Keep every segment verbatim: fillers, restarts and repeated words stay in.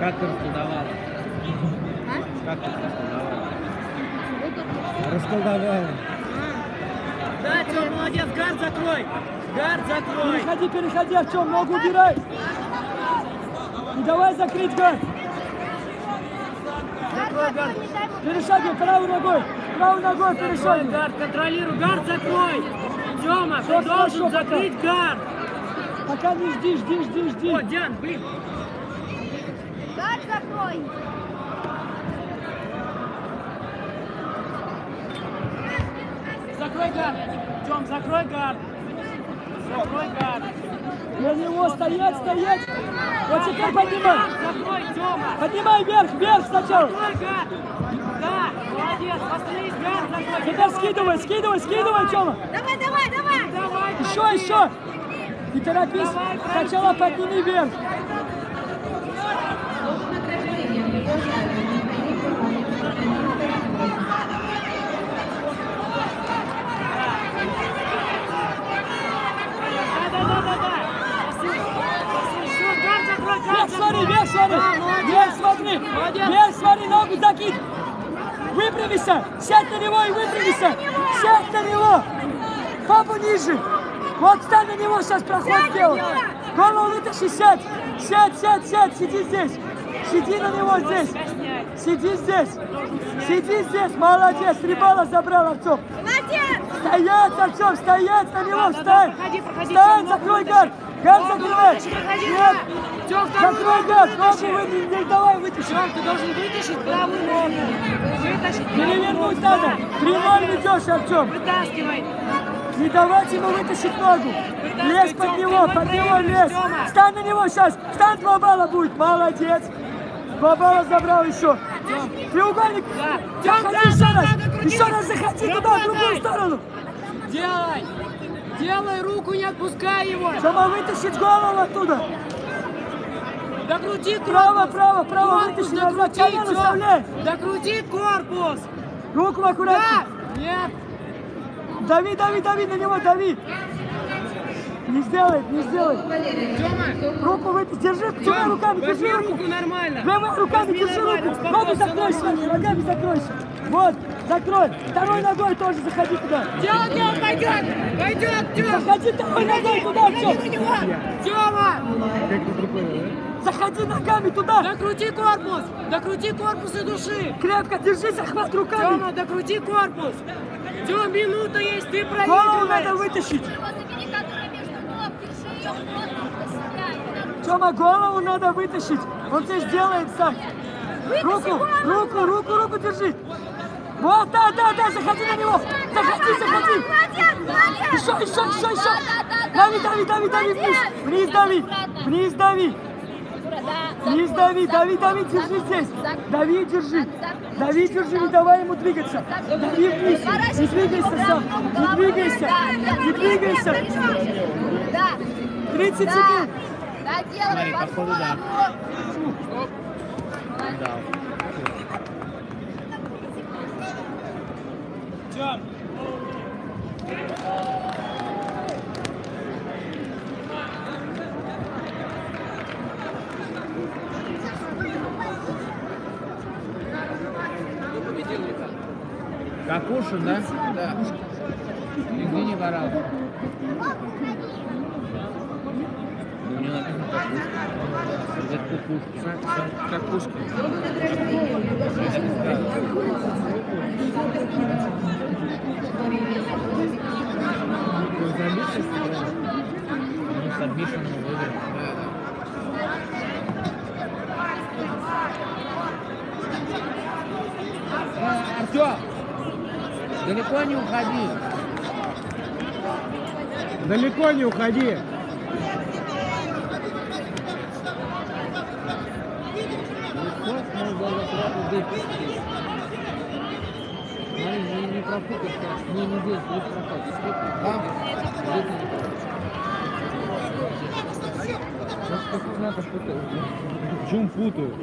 Как расколдовала? А? Как расколдовала? Расколдовала. А. Да, Тём, молодец, гард закрой! Гард закрой! Переходи, переходи, Артём, ногу убирай! И давай закрыть гард! Закрой гард! Перешагивай правой ногой! Правой ногой перешагивай! Гард, контролируй, гард закрой! Тёма, ты должен закрыть гард! Пока не жди, жди, жди, жди! О, Диан, блин! Гард закрой! Закрой гард! Тём, закрой гард! Закрой гард! Для него стоять, стоять! Вот теперь поднимай! Закрой, Тёма! Поднимай вверх, вверх сначала! Закрой гард! Да! Молодец! Посмотри, гард закрой! Теперь скидывай, скидывай, скидывай, Тёма! Давай, давай, давай! Давай, еще, еще! Не торопись! Давай, сначала подними вверх! Вверх смотри, вверх смотри, вверх смотри, вверх смотри, ногу закинь, выпрямися, сядь на него и выпрямися, сядь на него, папу ниже, вот встань на него, сейчас проход делай, голову вытащи, сядь, сядь, сядь, сядь, сиди здесь, сиди на него здесь, сиди здесь, сиди здесь, молодец, три балла забрал, Артём, стоять, Артём, стоять на него, встань, встань, закрой гард, гард закрывай, нет, закрой газ, ногу вытащи, не давай вытащить. Чёрт, ты должен вытащить правую ногу. Вытащить правую ногу. Перевернуть надо. Прямой ведёшь, Артём. Вытаскивай. Не давайте ему вытащить ногу. Лезь под него, под него лезь. Встань на него сейчас. Встань, два балла будет. Молодец. Два балла забрал еще. Треугольник. Заходи еще раз. Еще раз заходи туда, в другую сторону. Делай. Делай руку, не отпускай его. Чтобы вытащить голову оттуда. Докрути корпус! Право, право, право! Корпус докрути, Тём! Докрути корпус! Руку аккуратно! Да. Нет! Дави, дави, дави на него, дави! Не сделает, не сделает! Тёма! Руку выпусти, держи, Тёма, руками, держи руку! Руку нормально! Левой руками, возьми, держи нормально. Руку! Ногу закройся, ногами закройся! Вот, закрой! Второй ногой тоже заходи туда! Тёма, Тёма, пойдёт! Пойдёт, Тёма! Заходи второй ногой туда, Тёма! Тёма! Заходи ногами туда! Докрути корпус! Докрути корпус и души! Крепко держи, захват руками! Тёма, докрути корпус! Тём, минута есть, ты проигрываешь! Голову надо вытащить! Тёма, голову надо вытащить! Он здесь делает сам! Руку, руку, руку, руку держи! Вот, да, да, да, заходи на него! Заходи, заходи! Еще, еще, еще, еще! Дави, дави, дави, дави вниз! Вниз дави! Вниз дави! Вниз дави, дави, дави, держи здесь. Дави, держи. Дави, держи, не давай ему двигаться. Дави вниз. Не двигайся сам. Не двигайся. Не двигайся. тридцать секунд. Гатушин, да? Да. Нигде не ворал. Мне надо кукушку. Артём! Далеко не уходи. Далеко не уходи. В чем путаю?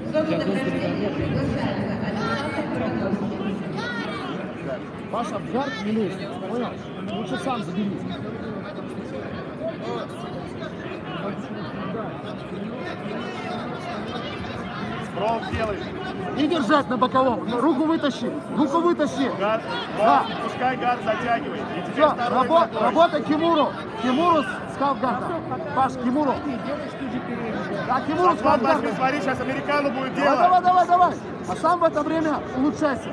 Ваш обгард не лезь, понял? Лучше сам забери. Ролл сделай. И держать на боковом. Руку вытащи. Руку вытащи. Гад. Да. Пускай гад затягивай. И все, работа, работа Кимуру. Кимуру с хавгарда. Паш, Кимуру. Да, Кимуру с хавгарда. Смотри, сейчас американу будет делать. Давай, давай, давай. А сам в это время улучшайся.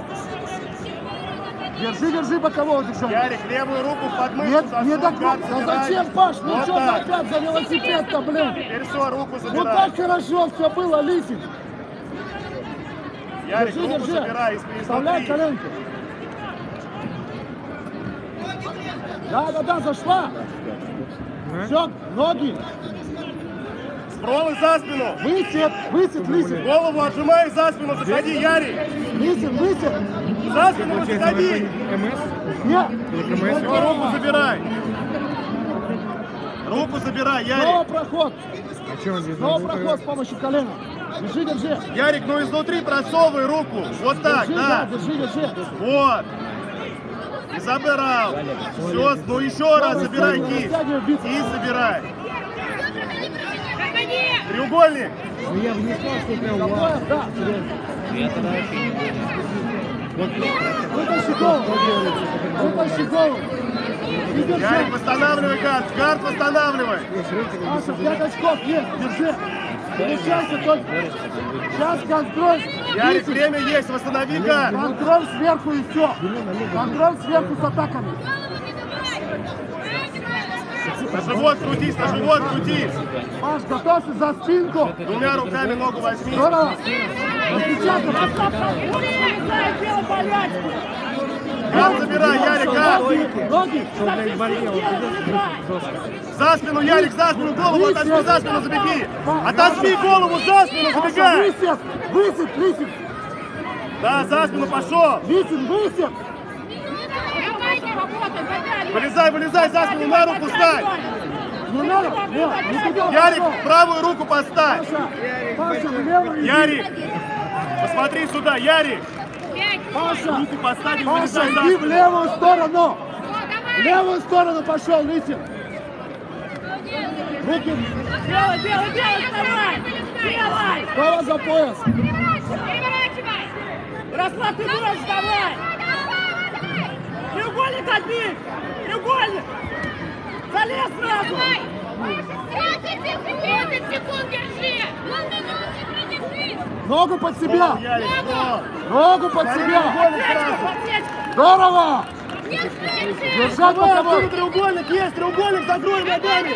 Держи, держи бокового, держи. Ярик, левую руку в подмышку. Нет, засунь, не догнул. Да зачем, Паш? Ну вот что так. За пять, за велосипед-то, блин. Теперь все, руку забирай. Вот так хорошо все было, Лисик. Ярик, держи, руку держи. Забирай изнутри. Вставляй коленки. Да, да, да, зашла. Mm-hmm. Все, ноги. Спровы за спину. Высет, высет, Лисик. Голову отжимай за спину, заходи, Ярик. Лисик, высет. За спину заходи. МС? Нет. МС. Все, руку забирай. Руку забирай, Ярик. Снова проход. Снова проход с помощью колена. Держи, держи. Ярик, ну изнутри просовывай руку. Вот так, да. Держи, держи. Вот. И забирал. Все, ну еще раз забирай кисть. И забирай. Треугольник. Ну я бы не сказал, что прям угла. Да. Вытащи голову. Вытащи голову. Ярик, восстанавливай гард. Гард восстанавливай. Паша, пять очков есть. Держи. Получайся только. Сейчас контроль. Ярик, время есть. Восстанови гард. Контроль сверху и все. Контроль сверху с атаками. На живот крутись, на живот крутись. Паш, готовься за спинку. Двумя руками ногу возьми. Здорово. Распечатан. Гад забирай, Ярик, гад. Ноги. За спину, Ярик, за спину голову. Отожми за спину, забеги. Отожми голову, за спину, забегай. Высет, высет, высет. Да, за спину пошел. Высет, высет. Вылезай, вылезай, за спину на руку ставь! Не надо! Ярик, правую руку поставь! Ярик! Посмотри сюда, Ярик! Паша! Руку поставь и вылезай за спину! Иди в левую сторону! В левую сторону пошел, Лисик! Руки! Делай, делай, делай, вставай! Делай! Голова за пояс! Расслабь, ты дрожь, давай! Треугольник отбить! Треугольник! Залез сразу! тридцать секунд держи! Ногу под себя! Ногу под себя! Здорово! Держать боковой! Треугольник есть! Треугольник закрой ногами!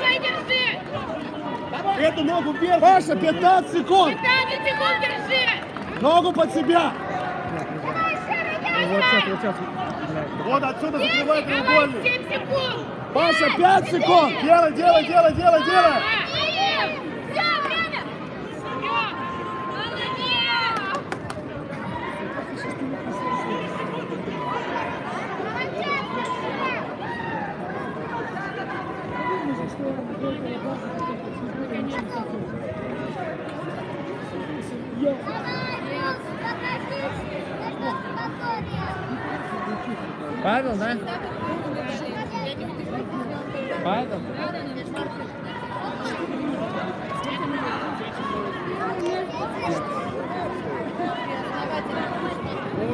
Эту ногу вверх! Паша, пятнадцать секунд! пятнадцать секунд держи! Ногу под себя! Вот отсюда закрывай треугольник. семь секунд. Паша, пять секунд. Делай, делай, делай, делай, делай. Павел, да? Павел?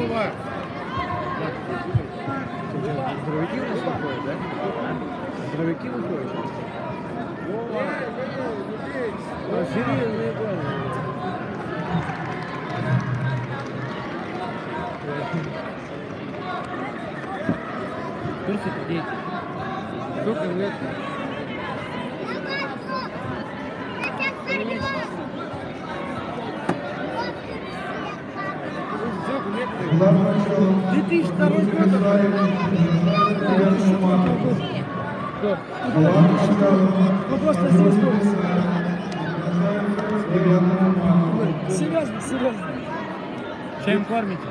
Голова. Здоровики выходят, да? Здоровики выходят. Голова. Серьезные глаза. Курсы дети. Сколько лет? две тысячи второй год. Ну просто здесь курсы. Серьезно, серьезно. Чем кормите?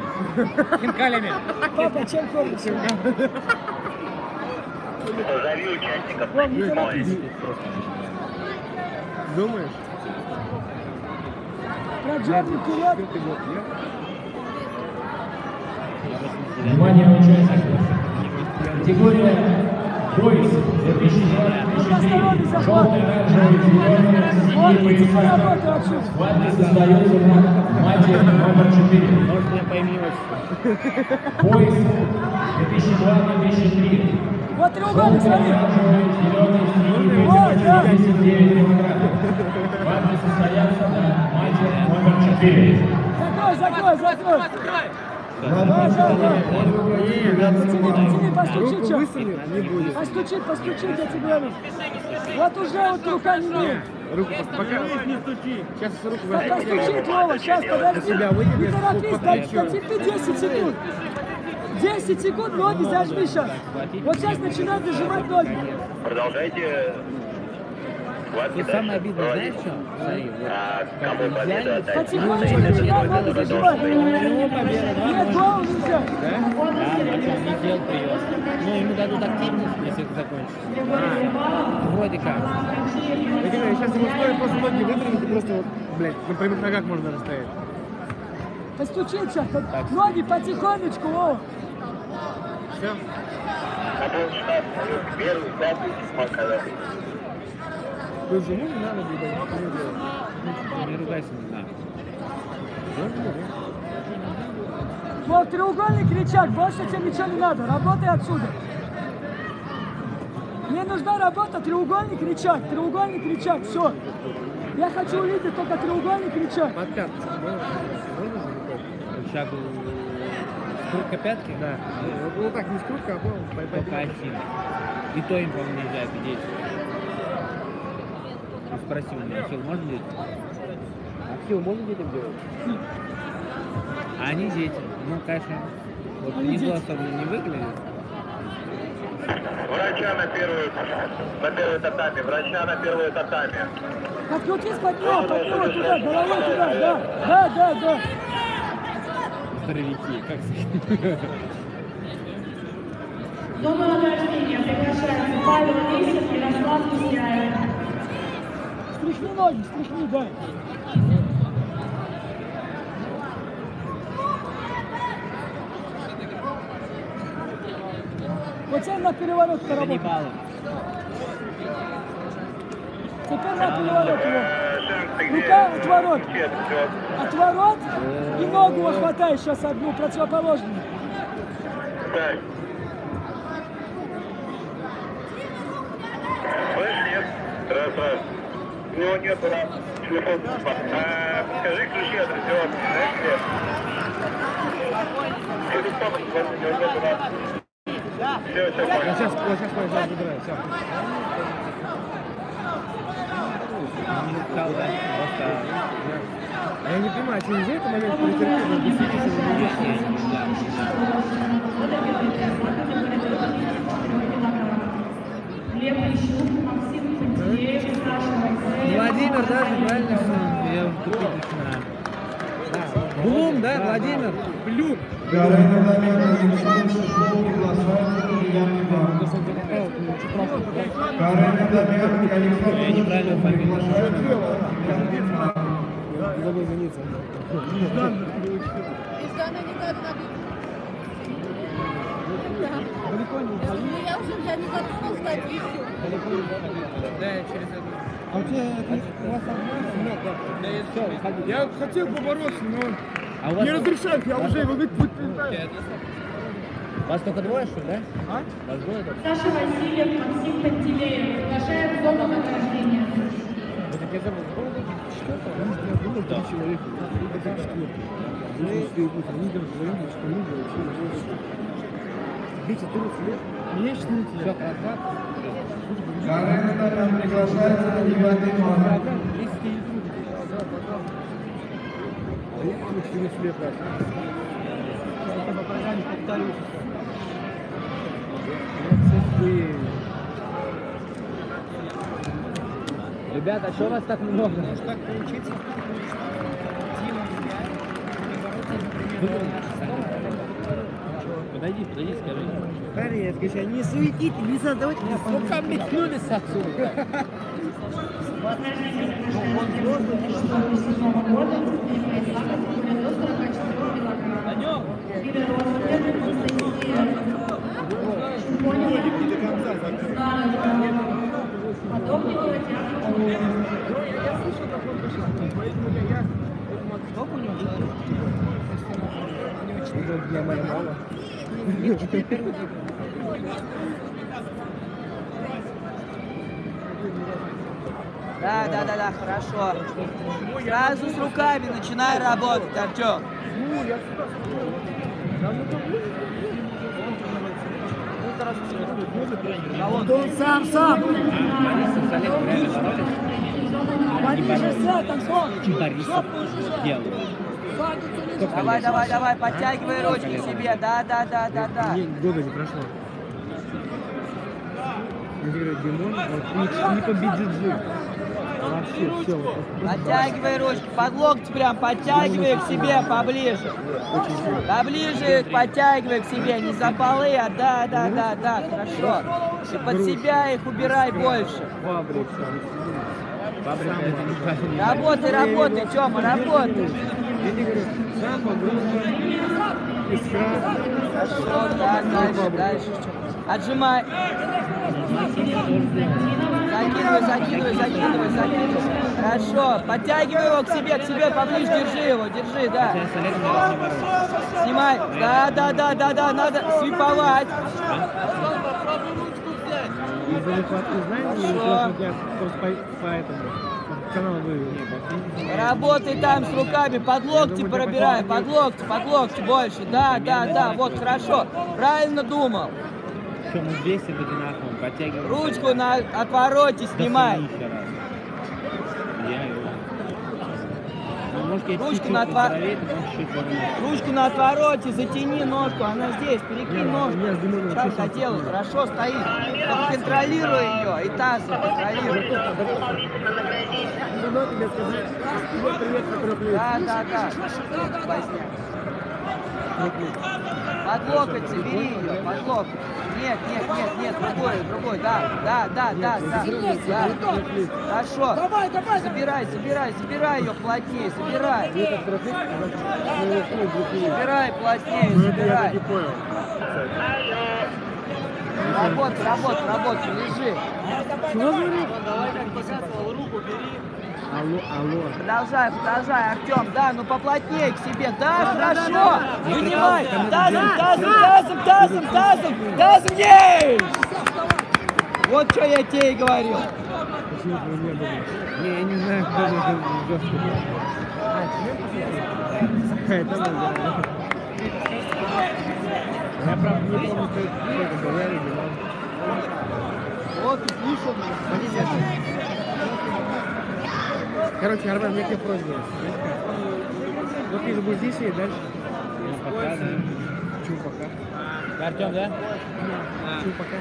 Хинкалями. Папа, чем кормите? Позови участников на поле. Думаешь? Проджатый кулак. Внимание участников. Категория «Бойс» запрещена. Желтый оранжевый фигурный. Схватка создается на матче номер четыре. Может, я поймешься. Пояс две тысячи два — две тысячи три. Вот треугольник, смотри. Важно состояться на матче номер четыре. Закрой, закрой, закрой. Постучит, постучит, я тебе говорю. Вот уже вот рука не будет. Руку не стучи. Сейчас руку возьми. Постучит, Лова, сейчас подожди. Не торопись, потерпи десять секунд. десять секунд ноги зажми сейчас. Вот сейчас начинают зажимать ноги. Продолжайте. И самое обидное, знаешь, что? Смотри, вот. Потихонечку начинает ноги зажимать. Нет, голову нельзя. Не сделал прием. Ну, ему дадут активность, если это закончится. Вроде как. Сейчас ему стоит просто ноги выдвинуть и просто вот, блядь, на прямых ногах можно расстоять. Постучит сейчас, ноги потихонечку, о! Все. Ты же не надо делать. Не ругайся, не надо. Вот треугольный кричак, больше тебе ничего не надо, работай отсюда. Мне нужна работа, треугольный кричак, треугольный кричак, все. Я хочу увидеть только треугольный кричак. Под пятки. Кричак скрутка пятки? Да. Ну так, не скрутка, а по пальцам. И то им, по-моему, нельзя офигеть. А спроси у меня, Ахилл можно детям? Ахилл можно детям делать? А они дети. Ну, конечно, вот внизу особенно не выглядит. Врача на первую, на первой татами, врача на первую татами. Открутись под него, под него, туда, головой туда, да, да, да, да. Здоровики, как сказать. Дома награждения приглашается Павел Лисин, Ярослав Кузьяев. Стряхни ноги, стряхни, да. Вот теперь на переворот работает. Теперь на переворот его. Рука отворот. Отворот и ногу вот хватает сейчас одну противоположную. Раз, раз. У него нет телефона. Скажи ключи от ребенка. Да. Все, все, я сейчас, я сейчас пойду, забираю, все. Я не понимаю, а нельзя это момент перетерпеть, но без фитнеса не вечно. Владимир даже правильно все. Блум, да, Владимир? Блюм. Я неправильно фамилию. Забыл извиниться. Я уже я не готова сдать еще. Да, я через это. А у тебя у вас одна? Я хотел побороться, но. А не разрешают, я уже его ведь путь передаю. Вас только двое, что ли, да? А? Вас двое только? Саша Васильев, Максим Пантелеев, приглашает в дому награждения. Это я забыл, сколько это? Четвертый? Да. Это четвертый. Они даже заявили, что мы делаем четвертый. Видите, тридцать лет. Мне четырнадцать лет. Гарантия нам приглашается на девятый номер. А я уже четырнадцать лет раз. Я по программе повторюсь. Ребят, а что у вас так много? Может так получится? Подойди, подойди, скажи. Парень, я скажу, не суетите, не задавайте меня. Ну ко мне клюли с отсюда. Потом у него для моей мамы. Да, да, да, да, хорошо. Сразу с руками начинай работать, Артём. Да он сам, сам. Давай, давай, давай, подтягивай ручки себе. Да, да, да, да, да. Года не прошло. Не победит жив. Подтягивай ручки, под локти прям, подтягивай к себе поближе. Поближе подтягивай к себе, не за полы, а да, да, да, да, хорошо. И под себя их убирай больше. Работай, работай, Тёма, работай. Хорошо, да, дальше, дальше. Отжимай. Закидывай, закидывай, закидывай, закидывай. Хорошо. Подтягивай его к себе, к себе поближе, держи его, держи, да. Снимай. Да, да, да, да, да, надо свиповать. Работай там с руками, под локти пробирай, под локти, под локти больше. Да, да, да, вот хорошо. Правильно думал. Ручку на отвороте снимай. Ручку на, отвор... Ручку на отвороте, затяни ножку, она здесь, перекинь ножку. Сейчас доделай, хорошо стоит. Контролируй ее, и таз контролируй. Да, да, да. Под локоть, бери ее, под локоть. Нет, нет, нет, нет, другой, другой, да, да, да, да, да, да. Хорошо. Давай, давай, забирай, забирай, забирай ее плотнее, забирай. Забирай плотнее, забирай. Работай, работай, работай, лежи. Давай, как показывал, руку бери. Алло, алло. Продолжай, продолжай, Артем, да, ну поплотнее к себе, да, да хорошо, да, да, да. Вынимай, тазом, тазом, тазом, тазом, тазом, тазом, есть! Вот что я тебе и говорил. Не, я не знаю, кто это был. Я правда не помню, что это говорили, но... Вот, слышал, короче, Армен, у меня тебе просьба. Ну ты же будешь здесь и дальше. Чу, пока. Артем, да? Чу, пока.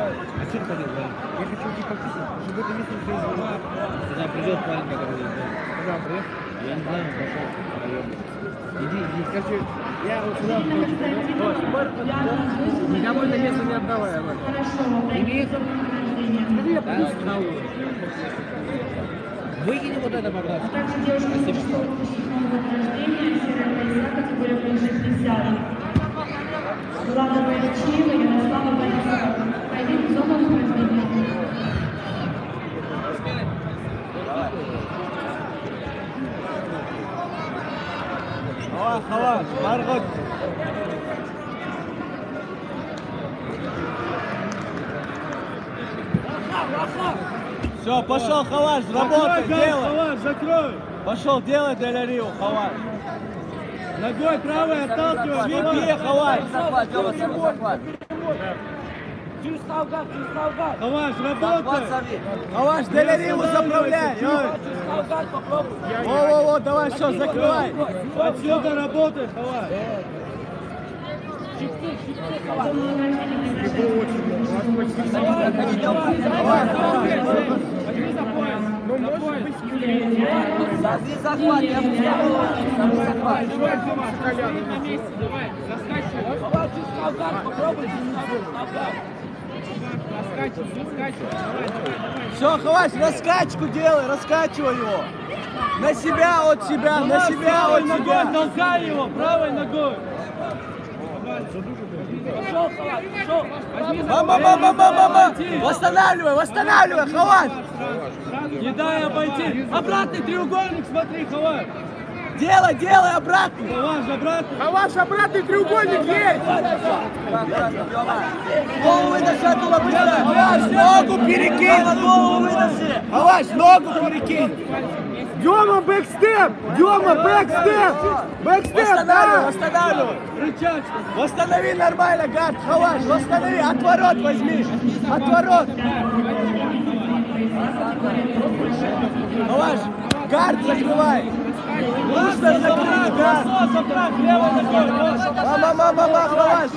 А что ты ходил, да? Я хочу уйти подписать, чтобы это место не произошло. Когда придет парень, который будет. Когда придет? Я не знаю, пошел. Иди, иди. Короче, я вот сюда включу. Никому это место не отдавай, Армен. Иди. Иди, я подписываю. Да, на улице. Выкинь вот это, пожалуйста. Спасибо. О, халат, баргот. Все, пошел Халаш, работай, делай! Халаш, закрой! Пошел, делай для Лярио, Халаш! Ногой правой отталкивай! Свепи, Халаш! Захват, Лёва, захват! Халаш, работай! Халаш, для Лярио заправляй! Во-во-во, давай, все, закрывай! Отсюда работай, Халаш! Созви захват, я бы захват. Все, хватит, раскачку делай, раскачивай его. На себя, от себя, на себя, от себя. Толкай его, правой ногой. Мама, мама, мама, мама! Восстанавливай, восстанавливай, Халат! Не дай обойти! Обратный треугольник, смотри, Халат! Делай, делай обратно! Халаш обратный! Халаш обратный, треугольник есть! Голову вытащи оттуда быстро! Ногу перекинь! Голову вытащи! Халаш, ногу перекинь! Дема, бэкстеп! Дема, бэкстеп! Бэкстеп, да! Восстанавливай! Рычаг! Восстанови нормально, гард! Халаш, восстанови! Отворот возьми! Отворот! Халаш, гард закрывай! Нужно закрыть, да! Мама, мама, мама, Халаш!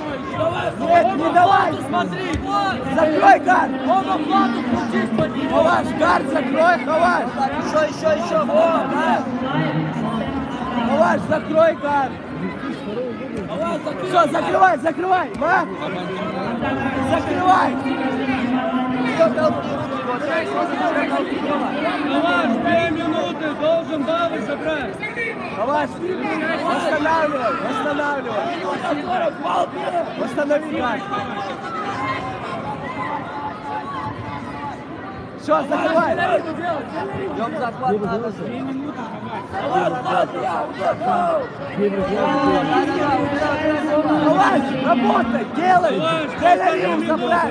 Нет, не давай! Закрой гард! Халаш, гард закрой, Халаш! Еще, еще, еще! Халаш, закрой гард! Все, закрывай, закрывай! Ма! Закрывай! Халаш, две минуты, должен баллы собрать. Халаш, восстанавливай, восстанавливай. Восстанови газ. Все, закрывай. Идем за хват, надо. Две минуты, Халаш, работай, делай. Галерею забрай.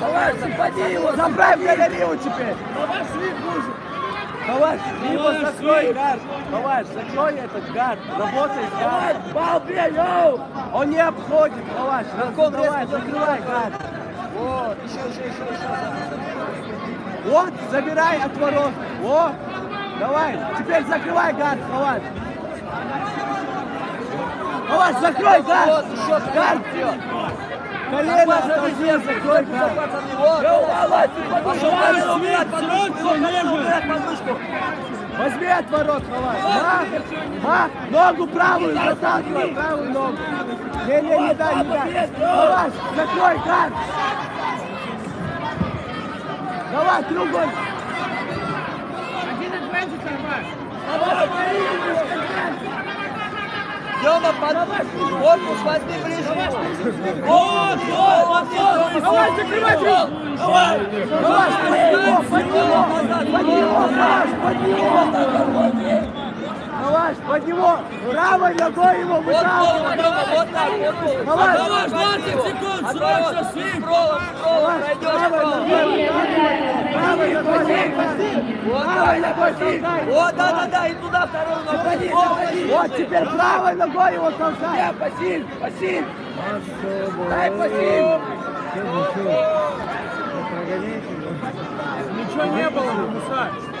Халаш, заходи его. Забрай в галерею теперь. Халаш, свит нужен. Халаш, либо закрой гард. Халаш, закрой этот гард. Работай с гардом. Балбе, йоу. Он не обходит, Халаш. Закрывай, закрывай гард. Вот, еще, еще, еще, еще. Вот, забирай от ворот. Вот. Давай, теперь закрывай гард, Халаш. Халаш, закрой гард. Гард. Колено завезе, закрой гард. Возьми от ворот, Халаш. А? А? Ногу правую заталкивай, правую ногу. Не, не, не дай, не дай. Халаш, закрой гард. Давай, треугольник. Дема, подавай, корпус возьми ближе. Вот, вот, вот, вот. Давай, закрывай, Дема. Давай, давай, подни его, подни его, подни его, подни его. Давай, подни его, правой ногой его выталкивай. Вот так, вот так. Давай, двадцать секунд, срочно свип. Давай, правой ногой его. Правой ногой, правой ногой. Вот, да, да, да, и туда вторую ногу. Вот, теперь правой ногой его толкай. Я, Василь, Василь. Дай, Василь. Ничего не было, Муса.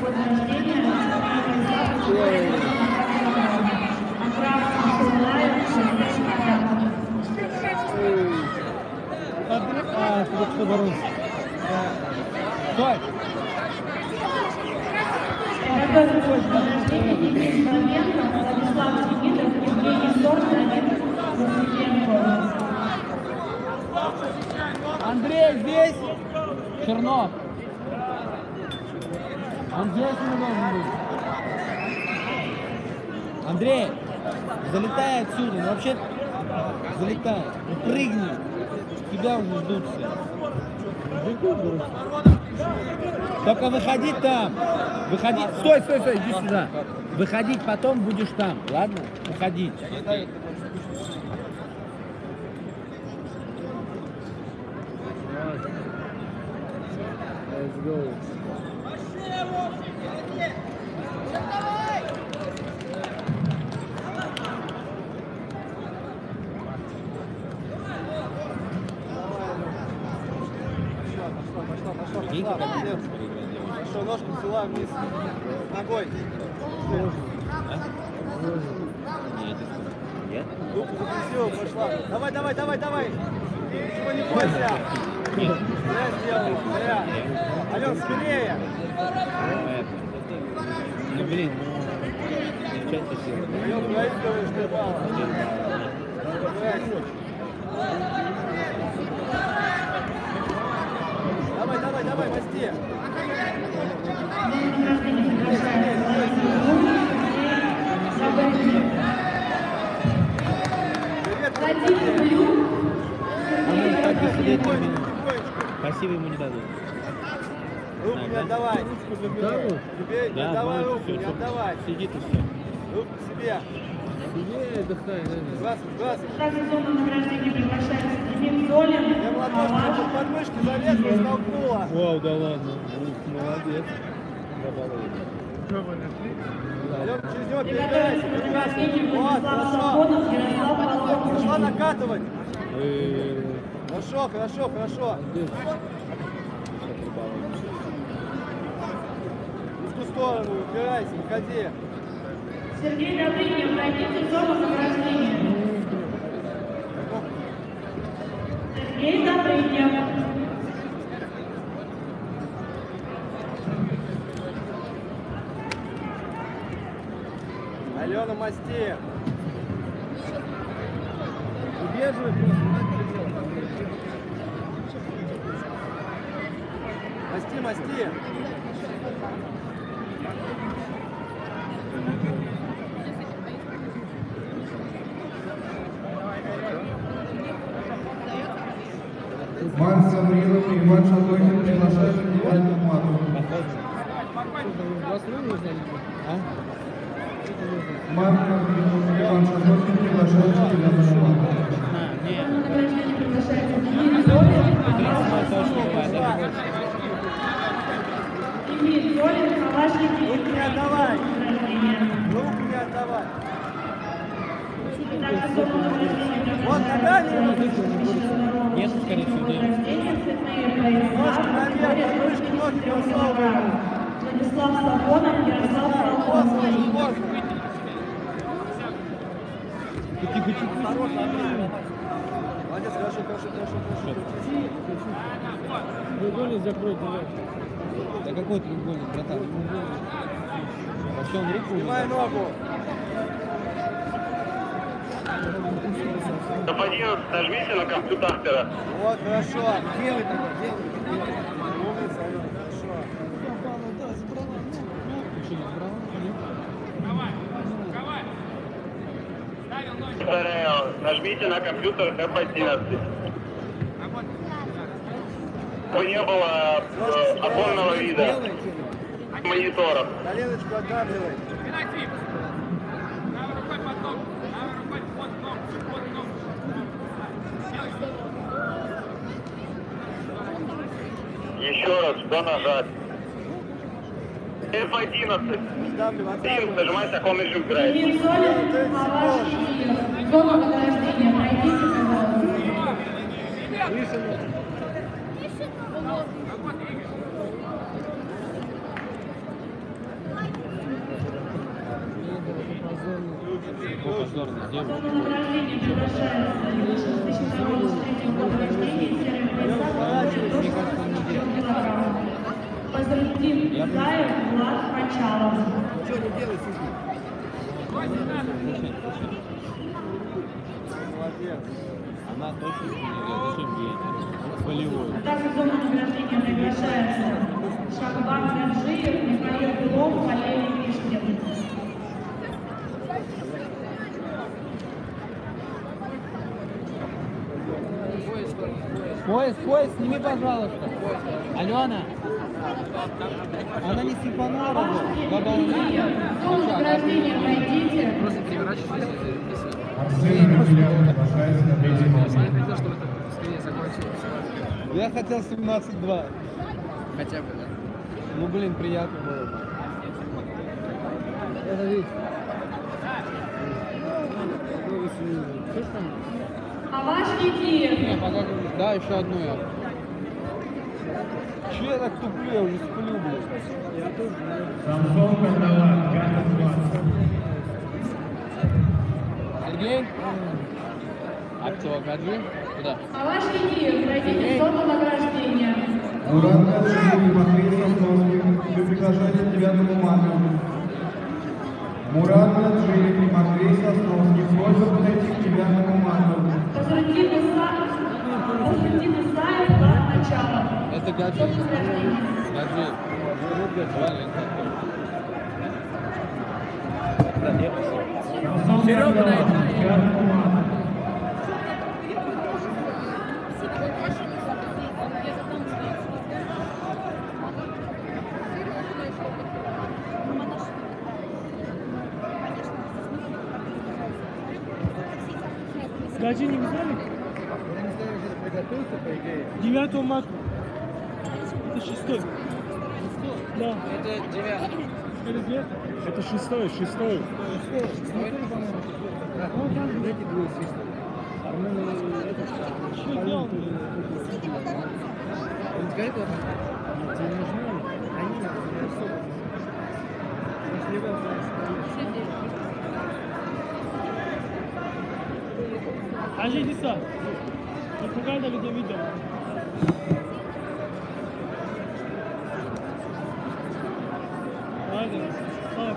года рождения Андрей здесь? Черно. Андрей не должен быть. Андрей, залетай отсюда. Ну, вообще, залетай. Ну, прыгни. Тебя уже ждут все. Только выходить там. Выходить. Стой, стой, стой. Иди сюда. Выходить потом будешь там. Ладно? Выходить. Let's go. Что, ножку взяла вниз ногой? Руку закрутила, пошла. Давай, давай, давай, давай. Ничего не бойся. Я сделаю, я. Алён, скорее! Ну, блин, ну... Девчонки силы. Алён, говорит, что упало. Давай, Спасибо, ему не дадут. Руку не отдавай. Тебе не отдавай руку, не отдавай. Сиди ты все. Руку себе. Сиди, отдыхай. Здравствуй, здравствуй. Я молодежь под мышки залезла и столкнула. Вау, да ладно. Молодец. Алёнка, через него перебирайся, перебирайся. Вот, хорошо. Пошла накатывать. Хорошо, хорошо, хорошо. В ту сторону, убирайся, выходи. Сергей Добрынев, пройдите в зону заграждения. Сергей Добрынев. Алена, масти. Удерживай просто. Масти, масти. Марк Самрилов и Иван Шатокин приглашают в фестивальную мату. Марк Самрилов и Иван Шатокин приглашают в фестивальную мату. Руку не отдавай! Руку не отдавай! Вот отдали! Нет, скорее всего, нет. Ножки наверх, крышки, ноги высовываем. Владислав Сафонов, Ярослав Волков. Молодец, хорошо, хорошо, хорошо, хорошо. Треугольник закрой, давай. Да какой треугольник, братан? Пошел руку. Снимай ногу. Да подъем, нажмите на компьютер. Вот, хорошо. Делай такой, делай. Умница, Алена, хорошо. Да, забрала. Ты что, не забрала? Давай, давай. Ставил ногу. Повторяю, нажмите на компьютер эф одиннадцать. Чтобы не было опорного вида мониторов. Коленочку отдавливай. Еще раз, что нажать? эф одиннадцать. Дим, нажимайте, как он режим играет. Поздравим Исаев Влад Почалов. Что не делай, сиди. Молодец. Она точно не делает, зачем ей это? Болевой. А также в зону награждения приглашается Шахбан Гаджиев, Михаил Белов, Валерий Мишкин. Пояс, пояс, сними, пожалуйста. Алена, она не сипанула. Просто переворачивайся. Я хотел, чтобы это скорее закончилось. Я хотел семнадцать два. Хотя бы, да. Ну, блин, приятно было. Это видишь. Слышь, там? А ваш Никиев? Да, еще одну я. Че я так туплю, я уже сплю, блядь. Я тоже. Сергей? А кто, Гаджи? Куда? А ваш Никиев, пройдите в зону награждения. Уран Гаджи, Матвей Сосновский, приглашение девятого мая. Мурат Гаджи, Матвей Сосновский, просьба подойти к девятому мая. Константин Исаев, Влад Началов. Это гаджет. Гаджет. Серега, дай. Гаджи не взяли? девятого марта. Это шестой. Да. Это девятый. Или где? Это шестой, шестой. Что делал? Он сгорит вот так. Тебе нужны они, не особо. Если вы остались. А жди сам. Не пугай, да, где видео. Ладно. А,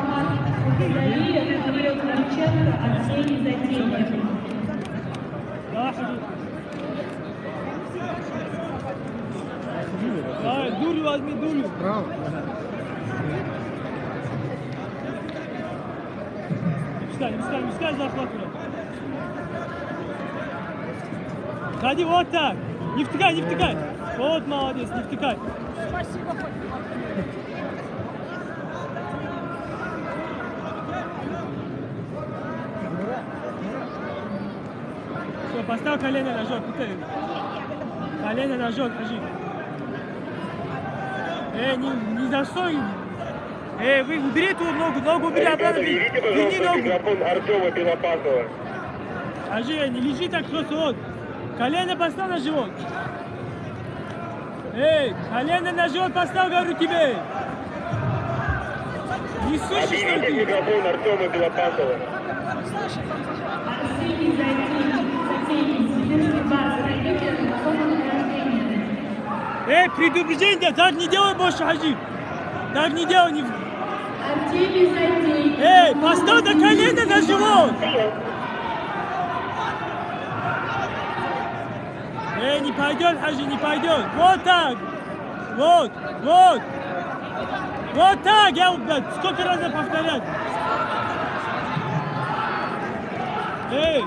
Да, дулю возьми, дулю. Справа. Не встань, не встань, не встань, захватывай. Ходи вот так. Не втыкай, не втыкай. Вот молодец, не втыкай. Спасибо. Все, поставь колени на жопу. Колени на жопу, держи. Эй, не, не застой. Эй, вы убери ту ногу, ногу убери обратно. Тяни ногу. Ажи, не лежи так просто, вот. Колено поставь на живот. Эй, колено на живот поставь, говорю тебе! Не слышишь, что ты? Объявите микрофон Артема Белопасова. Эй, предупреждение, так не делай больше, Хаджи! Так не делай, не... Эй, поставь на колено на живот! Эй, не пойдет, Хаджи, не пойдет. Вот так. Вот, вот. Вот так. Я, блядь, сколько раз я повторяю. Эй,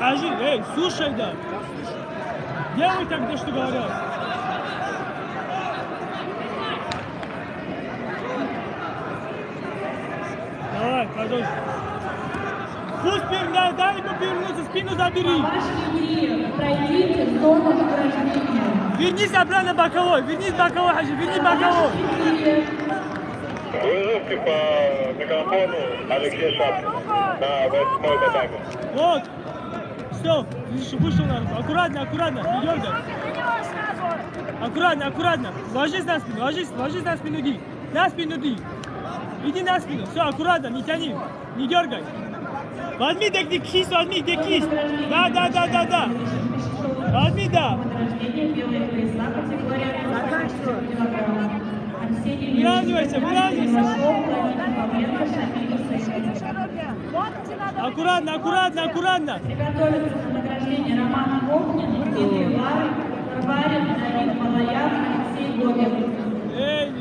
Хаджи, эй, слушай, да. Делай тогда, что говорят. Давай, продолжай. Пусть передай, дай ему перевернуться, спину забери. Пройдите зону упражнения. Вернись обратно боковой, вернись боковой, Хаджи, вернись боковой. Вызовки по микрофону Алексея Шапкина на восьмой батаре. Вот. Все, вышел на руку. Аккуратно, аккуратно, не дергай. Аккуратно, аккуратно. Ложись на спину, ложись, ложись на спину, иди. На спину, иди. Иди на спину, все, аккуратно, не тяни, не дергай. Возьми, да, где кисть, возьми, где кисть. Да, да, да, да, да. Возьми, да. Выравнивайся, выравнивайся. Аккуратно, аккуратно, аккуратно. Эй.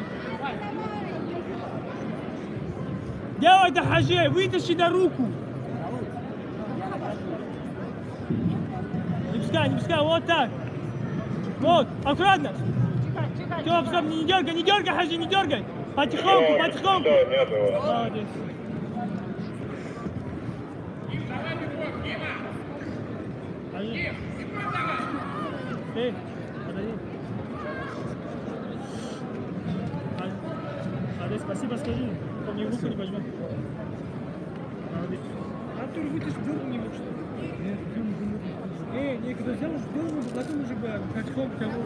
Делай, да, Хаджи, вытащи на руку. Не пускай, не пускай, вот так. Вот, аккуратно. Стоп, стоп, не дергай, не дергай, Хаджи, не дергай. Потихоньку, потихоньку. Молодец. Эй, подожди. Адрес, спасибо, скажи. Мне руку не возьмет. Молодец. Артур, вытащи дергу не мог, что ли? Эй, я когда взял, уже долго, потом уже бы отхлоп кого.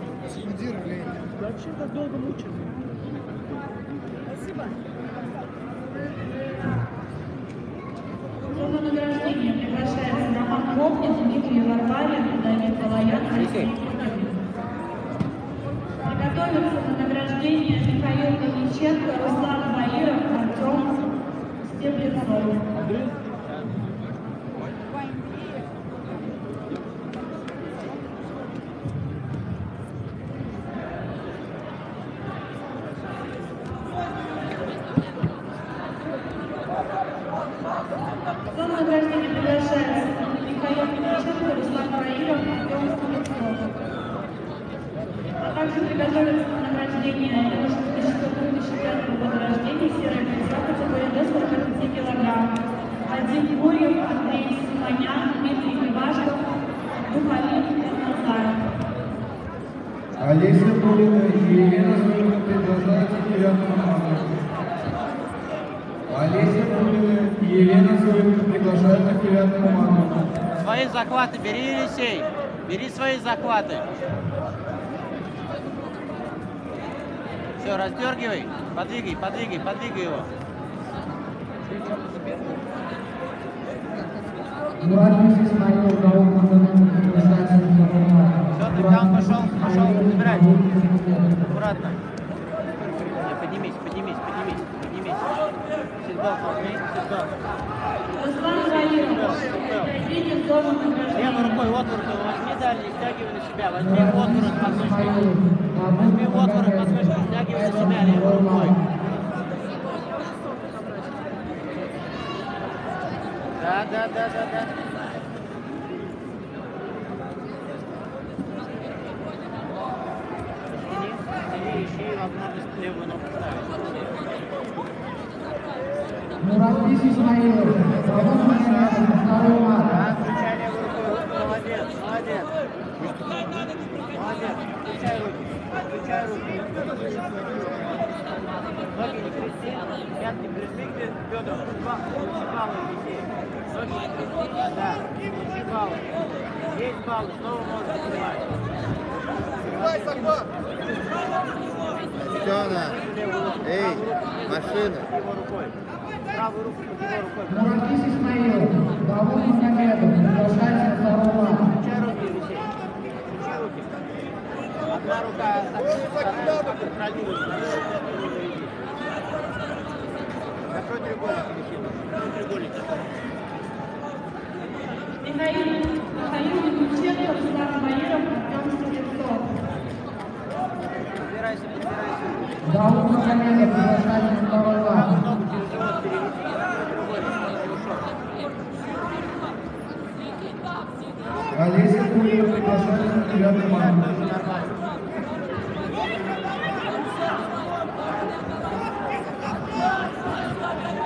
Вообще так долго мучил. Спасибо. по награждению приглашается Роман Копнев, Дмитрий Варварин, Давид Волоян, Алексей. Приготовился на награждение Михаил Ильиченко, Руслан Валеров, Артем Стеблецов. Захваты. Все, раздергивай, подвигай, подвигай, подвигай его. Все, ты там пошел, пошел забирать. Аккуратно. Поднимись, поднимись, поднимись, поднимись. Сидбол, поднимись, сидбол. Левой рукой, вот рукой. Дальний, стягивай на себя, возьми отворот под мышкой, возьми отворот под мышкой, стягивай на себя левой рукой. Да, да, да, да, да. Тяни, тяни, ищи возможность левую ногу ставить. Ну, разбись, Исмаилов, работай сразу на второй мат. Молодец. Молодец. Включай руки. Включай руки. Ноги не крести. Пятки пристегни. Бедра. Учи баллы, детей. Ноги не крести. Да. Учи баллы. Есть баллы. Снова можно сливать. Сливай, Сахбар. Стена. Эй, машина. Его рукой. Правую руку под его рукой. Муравьись Исмаил. Довольно снарядом. Продолжайте здорово. Одна рука контролирует. Закрой треугольник. Закрой треугольник. Михаил, Михаил Гученко, Руслан Валеров, Артем Стеблецов. Убирайся, убирайся. Да, он на колене продолжает на второй лад. Ногу через живот перевести. Закрой треугольник. Олеся Кулиев приглашается на девятый март.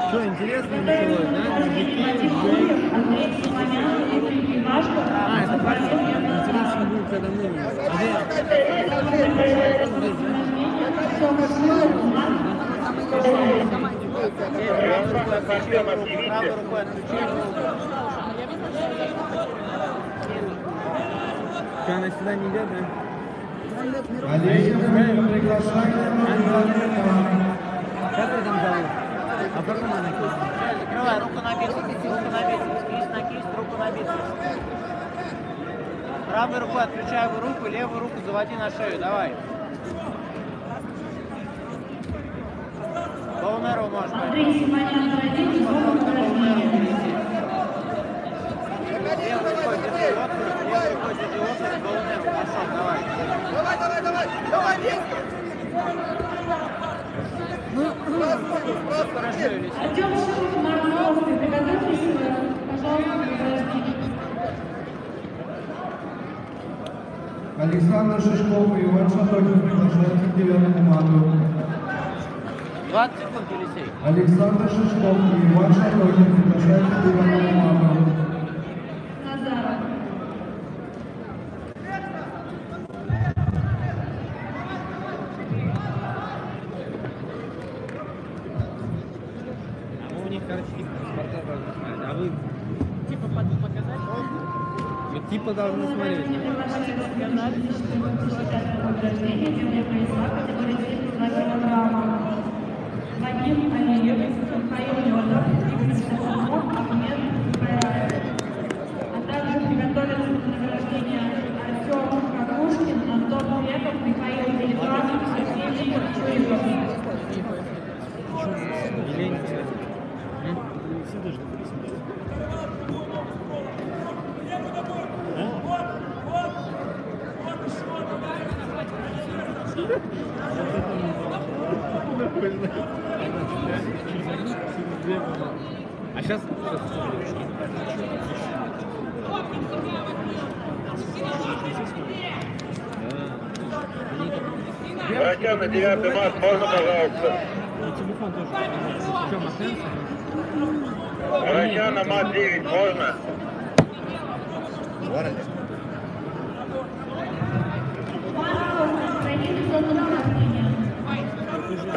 Что, интересно началось, да? А, это партия. Интересно будет, когда мы увидим. Правой рукой отключили. Она сюда не идет, да? Олеся, мы приглашаем на как вы там зовут? А потом она кисть. Закрывай, руку на бицепс, руку на бицепс, кисть на кисть, руку на бицепс. Правой рукой отключай его руку, левую руку заводи на шею, давай. Полнеру можешь пойти. Левой рукой держи отпуск, левой рукой держи отпуск, полнеру, пошел, давай. Давай, давай, давай, давай, бей! Артем Шишков, Морозов, ты приготовьтесь, пожалуйста, подождите. Александр Шишков и Иван Шатокин приглашаются к девятому мату. двадцать секунд, Елисей. Александр Шишков и Иван Шатокин приглашаются к девятому мату. Типа должны смотреть. А сейчас... Хотя на девятый марта, можно, пожалуйста. Хотя на мат девять, можно.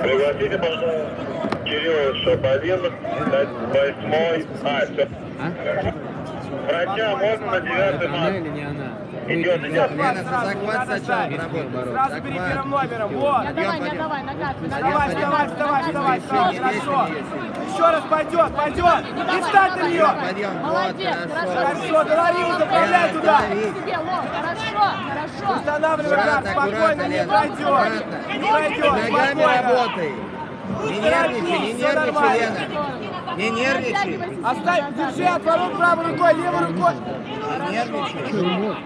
Пригласите, пожалуйста, Кирилла Шабалина, восьмой. А, все. Врача можно на девятый марта. Идет, идет. Захват сначала. Сразу перед первым номером. Вот. Давай, давай, давай, давай, давай, давай, давай. Хорошо. Еще раз пойдет, пойдет. Не встань на нее. Молодец, хорошо. Давай, заправляй туда. Хорошо, хорошо. Устанавливай раз, спокойно, не пройдет. Не пройдет, спокойно. Не нервничай, не нервничай, Лена. Не нервничай. Оставь, держи отворот правой рукой, левой рукой. Не нервничай.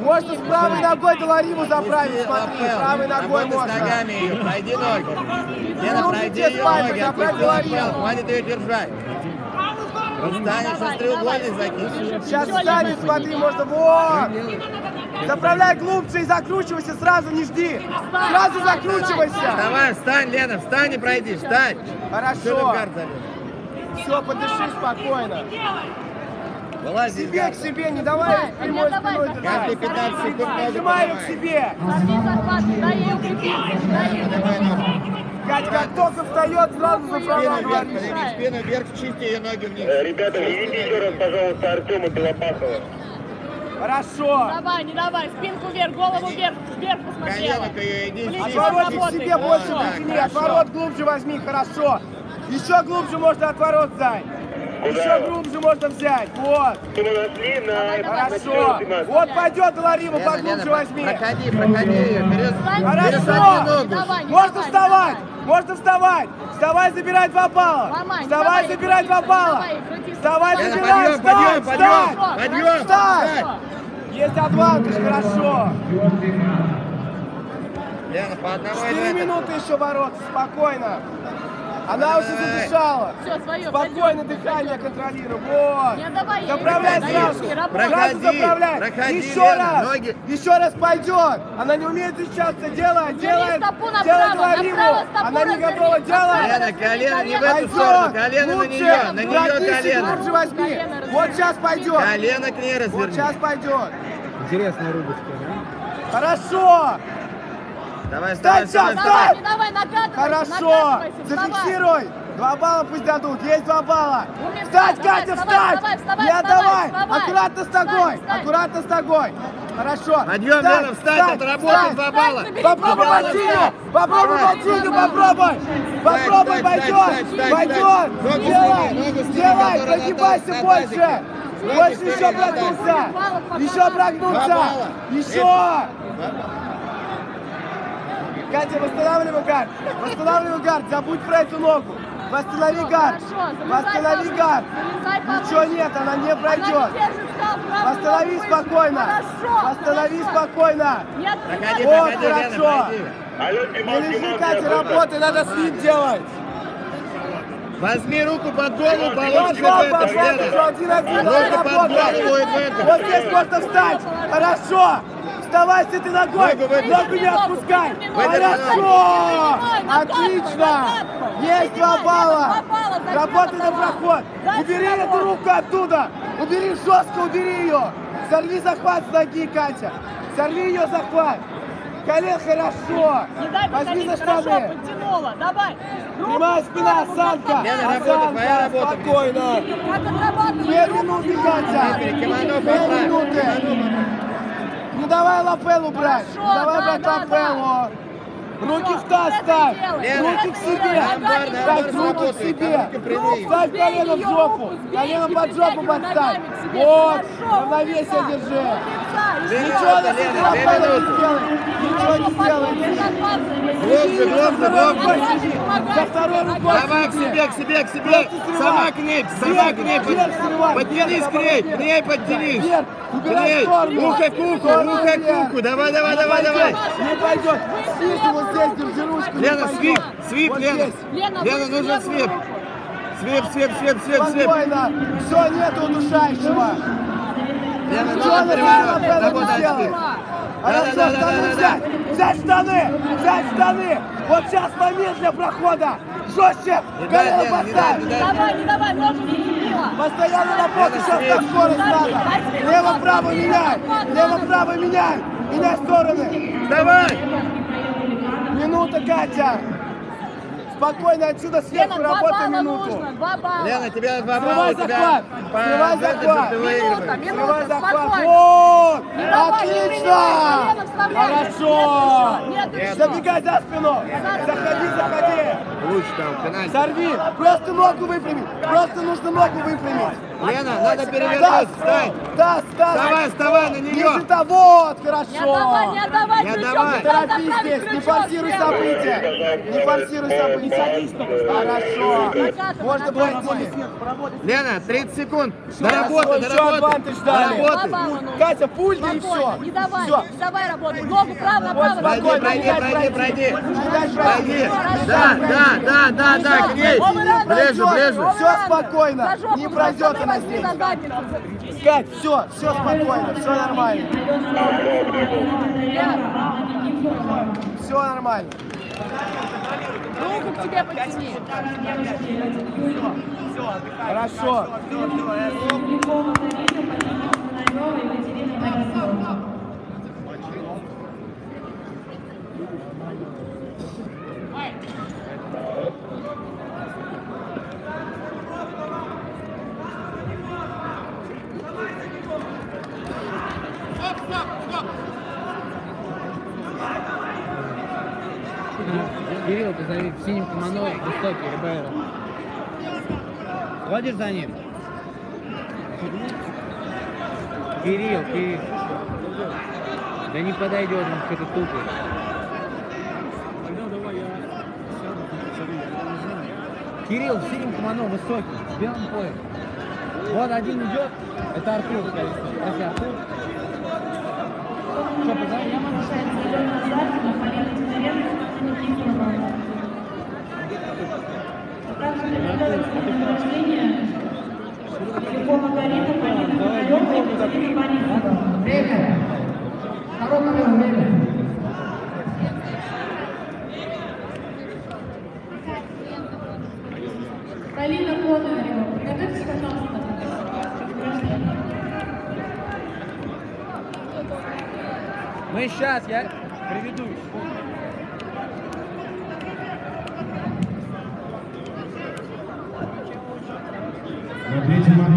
Можно с правой ногой Долариму заправить, смотри, правой ногой можно. С ногами ее, пройди ноги. Лена, пройди ее ноги, отпусти лапел, хватит ее держать. Встанешь со треугольной закинь. Сейчас встанет, смотри, можно, вот. Заправляй глубже и закручивайся, сразу не жди. Сразу закручивайся. Давай, встань, Лена, встань и пройди, встань. Хорошо. Все, подыши спокойно. Вылази. Себе к себе, не давай прямой спиной держать. Прижимай ее к себе. Катя, как только встает, сразу заправляй. Спину вверх, чисти ее ноги вниз. Ребята, видите еще раз, пожалуйста, Артема Белопахова. Хорошо. Давай, не давай, спинку вверх, голову вверх, вверх посмотрела. Отворот к себе больше возьми, отворот глубже возьми, хорошо. Еще глубже можно отворот взять. Еще глубже можно взять, вот. Хорошо. Вот пойдет Долариму, поглубже возьми. Проходи, проходи. Хорошо. Можно вставать, можно вставать. Вставай, забирай два балла. Вставай, забирай два балла. Вставай, забирай, встань, встань, встань. Есть отвалка, хорошо. Четыре минуты еще бороться, спокойно. Она уже задышала. Все, свое. Спокойно дыхание контролируй. Вот. Заправляй сразу. Сразу заправляй. Еще раз. Еще раз пойдет. Она не умеет защищаться. Делает, делает. Делает Долариму. Она не готова делать. Лена, колено не в эту сторону. Колено на нее. На нее колено. Лучше возьми. Вот сейчас пойдет. Колено к ней разверни. Вот сейчас пойдет. Интересная рубашка. Хорошо. Давай, встань, встань, встань! Хорошо! Зафиксируй! Два балла пусть дадут, есть два балла! Встань, Катя, встань! Не отдавай! Аккуратно с ногой! Аккуратно с ногой! Хорошо! Подъем, Лена, встань, это работает, два балла! Попробуй ботинку! Попробуй ботинку, попробуй! Попробуй, пойдет! Пойдет! Делай! Делай! Прогибайся больше! Больше еще прогнуться! Еще прогнуться! Еще! Катя, восстанавливай гард, восстанавливай гард, забудь про эту ногу, восстанови гард, восстанови гард, ничего нет, она не пройдет, восстанови спокойно, восстанови спокойно, вот, хорошо, не лежи, Катя, работай, надо свит делать. Возьми руку под голову, получишь это, Лена. Руку под голову и в это. Вот здесь можно встать, хорошо. Вставай с этой ногой, ногу не отпускай. Хорошо, отлично. Есть два балла. Работай на проход. Убери эту руку оттуда. Убери жестко, убери ее. Сорви захват с ноги, Катя. Сорви ее захват. Колен хорошо. Возьми за штаны. Давай. Прямая спина, осанка. Осанка, спокойно. Две минуты, Катя. Две минуты. Ну давай лапеллу брать. Давай брать лапеллу. Руки в таз ставь. Руки к себе. Ставь руки к себе. Ставь колено в жопу. Колено под жопу подставь. Вот. Равновесие держи. Ничего на ситуацию не сделай. Ничего не сделай. Главное, главное. Со второй рукой. Давай к себе, к себе, к себе. Сама к ней, сама к ней. Подтянись к ней, к ней подтянись. Убирай сторону. Ухо к уху, ухо к уху. Давай, давай, давай, давай. Не пойдет. Свип его здесь, держи ручку. Лена, свип, свип, Лена. Лена, нужен свип. Свип, свип, свип, свип, свип. Спокойно. Все, нету удушающего. Лена, нужно переворот. Работай ты. Хорошо, штаны взять. Взять штаны. Взять штаны. Вот сейчас момент для прохода. Жестче. Колено поставь. Не давай, не давай. Ножи не сильно. Постоянно работай. Сейчас там скорость надо. Лево-право меняй. Лево-право меняй. Меняй стороны. Давай. Минута, Катя. Спокойно отсюда сверху работай минуту. Лена, тебе два балла. Срывай захват. Срывай захват. Вот. Отлично. Хорошо. Забегай за спину. Заходи, заходи. Сорви. Просто ногу выпрями. Просто нужно ногу выпрямить. Лена, надо перевернуть. Встань. Да, встань. Вставай, вставай на нее. Не сюда. Вот, хорошо. Не отдавай, не отдавай. Не отдавай. Торопись здесь. Не форсируй события. Не форсируй события. Не садись. Хорошо. Можно пройти. Лена, тридцать секунд. Доработай, доработай. Доработай. Катя, пульт и все. Не давай. Давай работай. Ногу право, право. Пройди, пройди, пройди, пройди. Пройди. Да, да, да, да, да. К ней. Ближе, ближе. Все спокойно. Не пройдет. Кать, все, все спокойно, все нормально. Все нормально. Руку к тебе подтяни. Хорошо. Кирилл, ты зови в синем кимоно, высокий, ребята. Ходишь за ним? Кирилл, Кирилл. Да не подойдет, он что-то тупый. Тогда давай я сяду, не знаю. Кирилл, в синем кимоно, высокий, в белом поле. Вот один идет, это Артур, скорее всего. Если Артур. Что, позови? Я могу сказать, что идем назад, но поехать наверх. Время. Хорошее время. Полина Конарева, приготовьтесь, пожалуйста. Мы сейчас, я приведу. На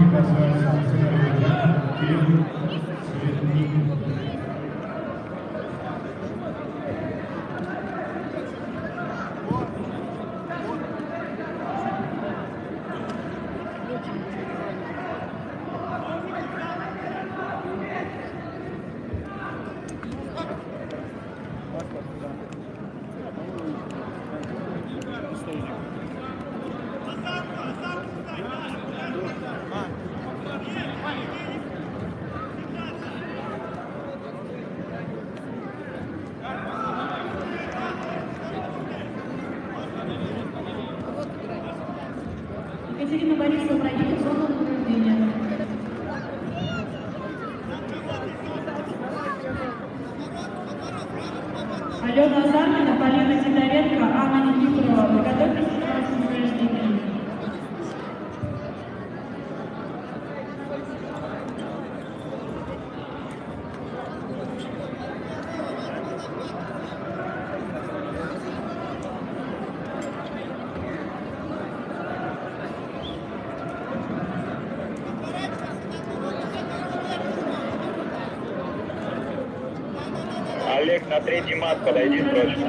третьей марке красавица Александр Шишков, на третий мат подойди срочно.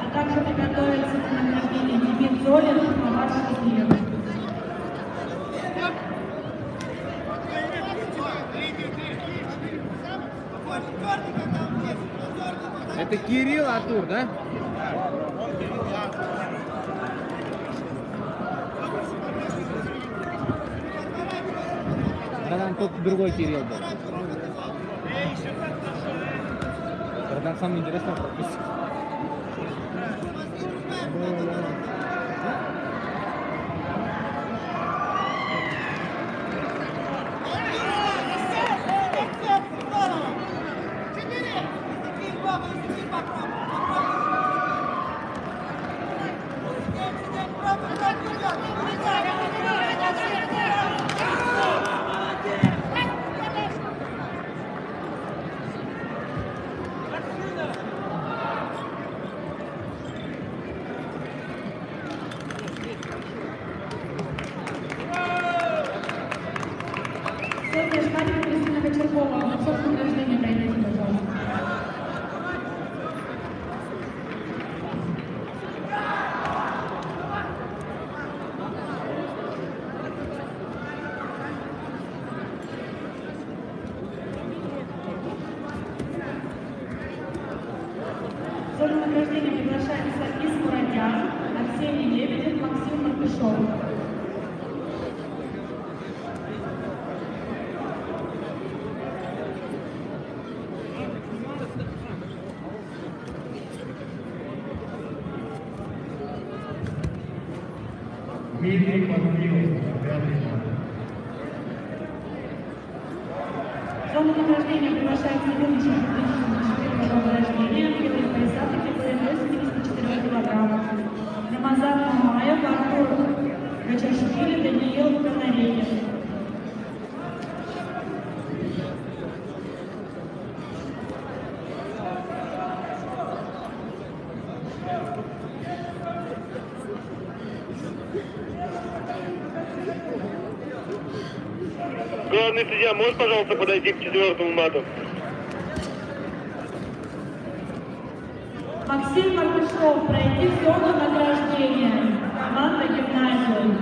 А также приготовиться к награждению Дементьевны на ваших клиентах. Это Кирилл Атур, да? Да, там только другой Кирилл был. Да, там самое интересное пропустил. Главный судья, можешь, пожалуйста, подойти к четвертому мату? Максим Маркушов, пройти в зону награждения. Команда гимназии.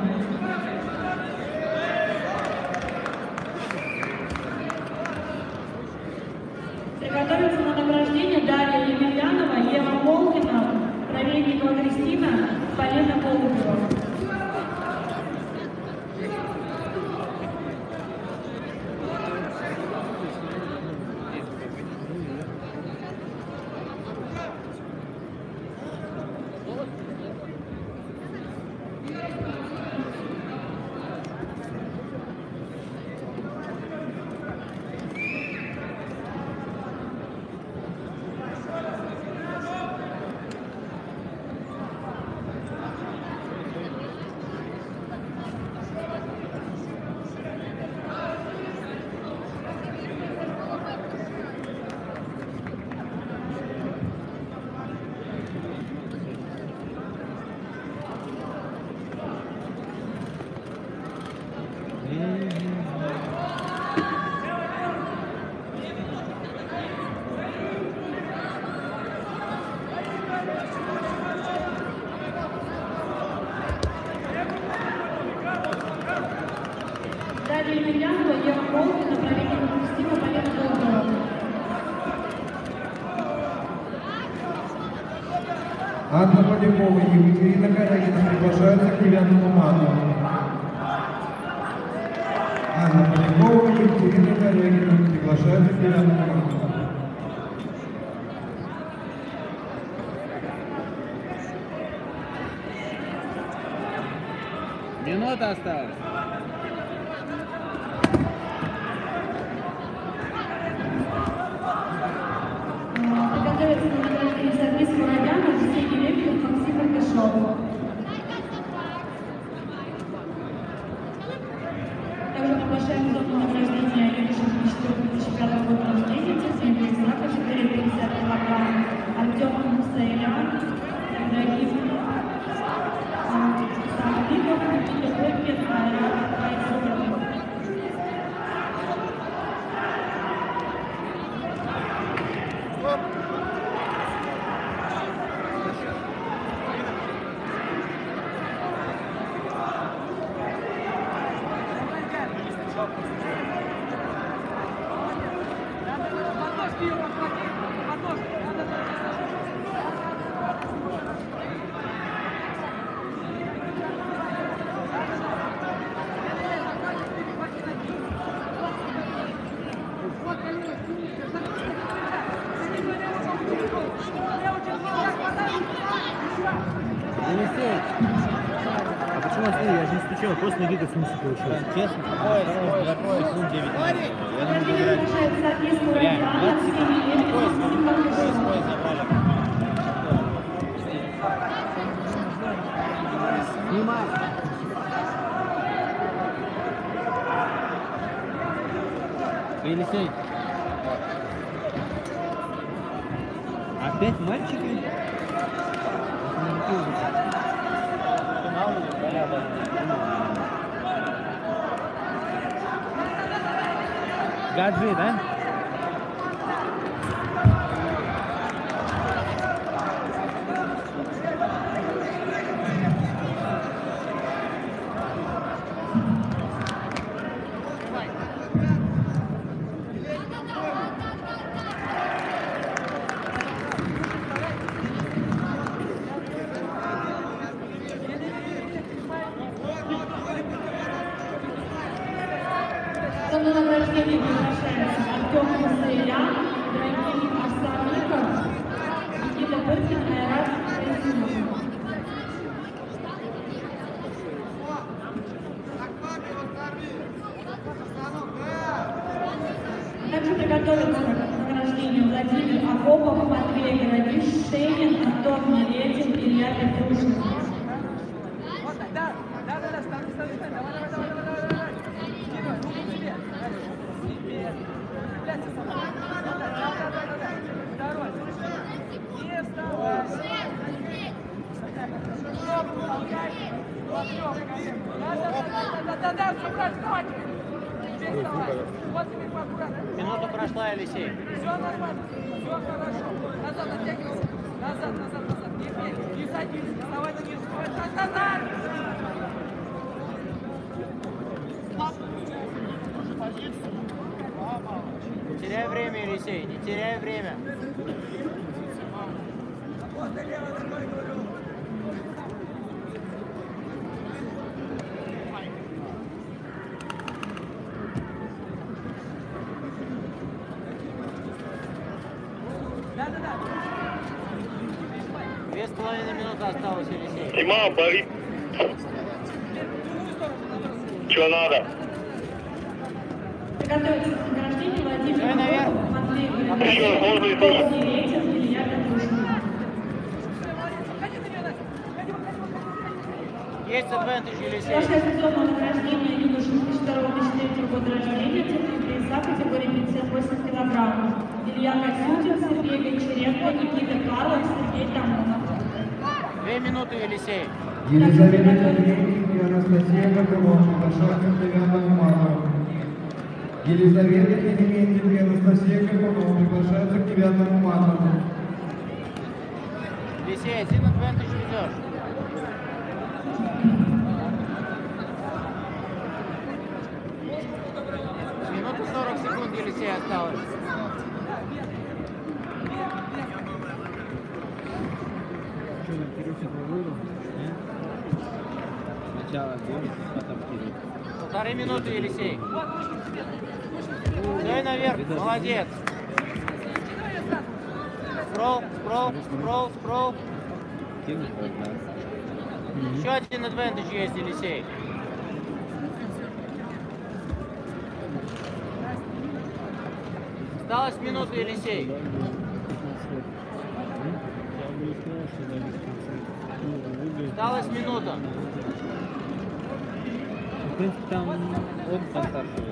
Анна Полякова и Екатерина Корягина приглашаются к девятому мату. Анна Полякова и Екатерина Корягина приглашаются к девятому мату. Минута осталась. А почему я же не стучал, просто на гигов смысл получился. Честно, какой девять. Я думаю, играть. Снимай. Елисей. Опять мальчики? Гаджи, да? Тима, бори. Чё надо? Еще можно и тоже. Есть адвентаж, Елисей. Каждое сезонное награждение юношей две тысячи второго — две тысячи третьего года рождения для веса категории пятьдесят восемь килограммов. Илья Гатушин, Сергей Добрынев, Никита Карлов, Сергей Добрынев. Две минуты, Елисей. Елизавета Дементьевна и Анастасия Коколов, подошла к девятому марта. Елизавета Дементьевна и Анастасия Коколов, приглашаются к девятому марта. Елисей, один адвентаж ведешь. Минута сорок секунд, Елисей, осталось. Полторы минуты, Елисей. Стой наверх, молодец. Скролл, скролл, скролл, скролл. Еще один адвентаж есть, Елисей. Осталась минута, Елисей. Осталась минута. В принципе, там он постарше.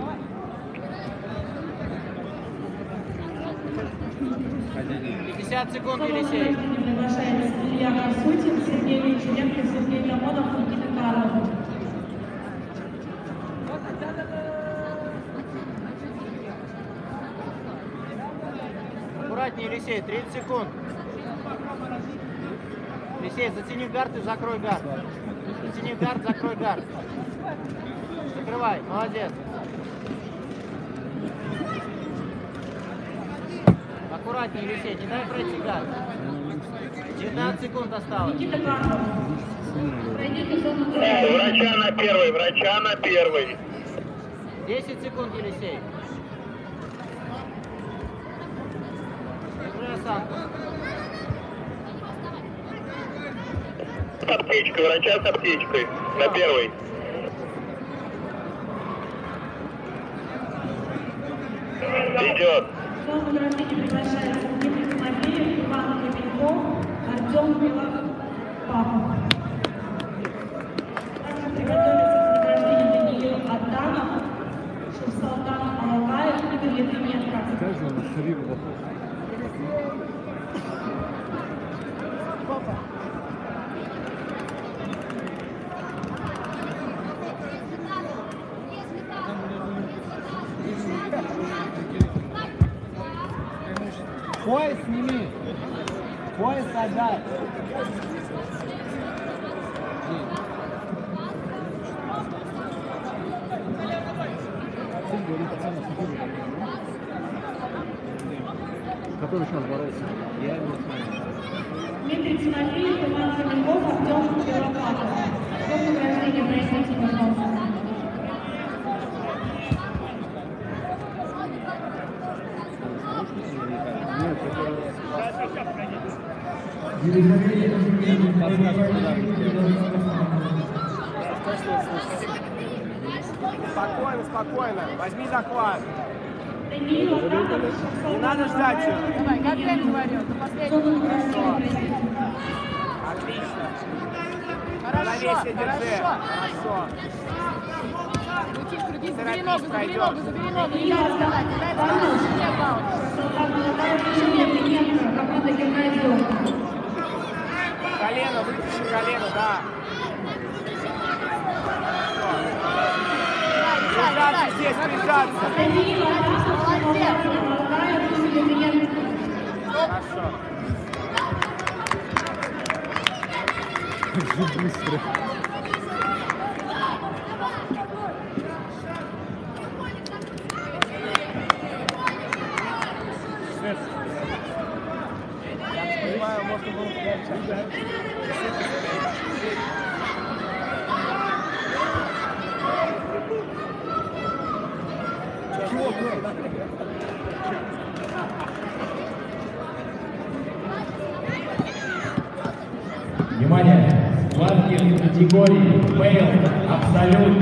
пятьдесят секунд, Елисей. Илья Гатушин, Сергей Вечеренко, Сергей Ломонов, Никита Карлов. Аккуратнее, Елисей, тридцать секунд. Елисей, затяни гард и закрой гард. Затяни гард, закрой гард. Закрывай, молодец. Аккуратнее, Елисей, не дай пройти гард. девятнадцать секунд осталось. Врача на первый, врача на первый. десять секунд, Елисей. Красавчик. С аптечкой, врача с аптечкой. На первой. Идет. Пояс сними, пояс отдай. Который сейчас борется. Я его смотрю. Дмитрий Тимофеев, Иван Шатокин, Артем Пиропатов. Все награждение произнесите, пожалуйста. Елизавета Дементьевна, спокойно, спокойно, возьми захват. Не надо ждать. Давай, как я говорил, до последнего. Хорошо. Отлично. Хорошо, хорошо. Летишь, круги, забери ногу, забери ногу, забери ногу. Не надо сдавать, не надо сдавать. Колено, вытащи колено, да. Прижаться здесь, прижаться. Хорошо. Как быстро. Можно было взять. Чего? Внимание! Сладкие категории фейл, абсолют,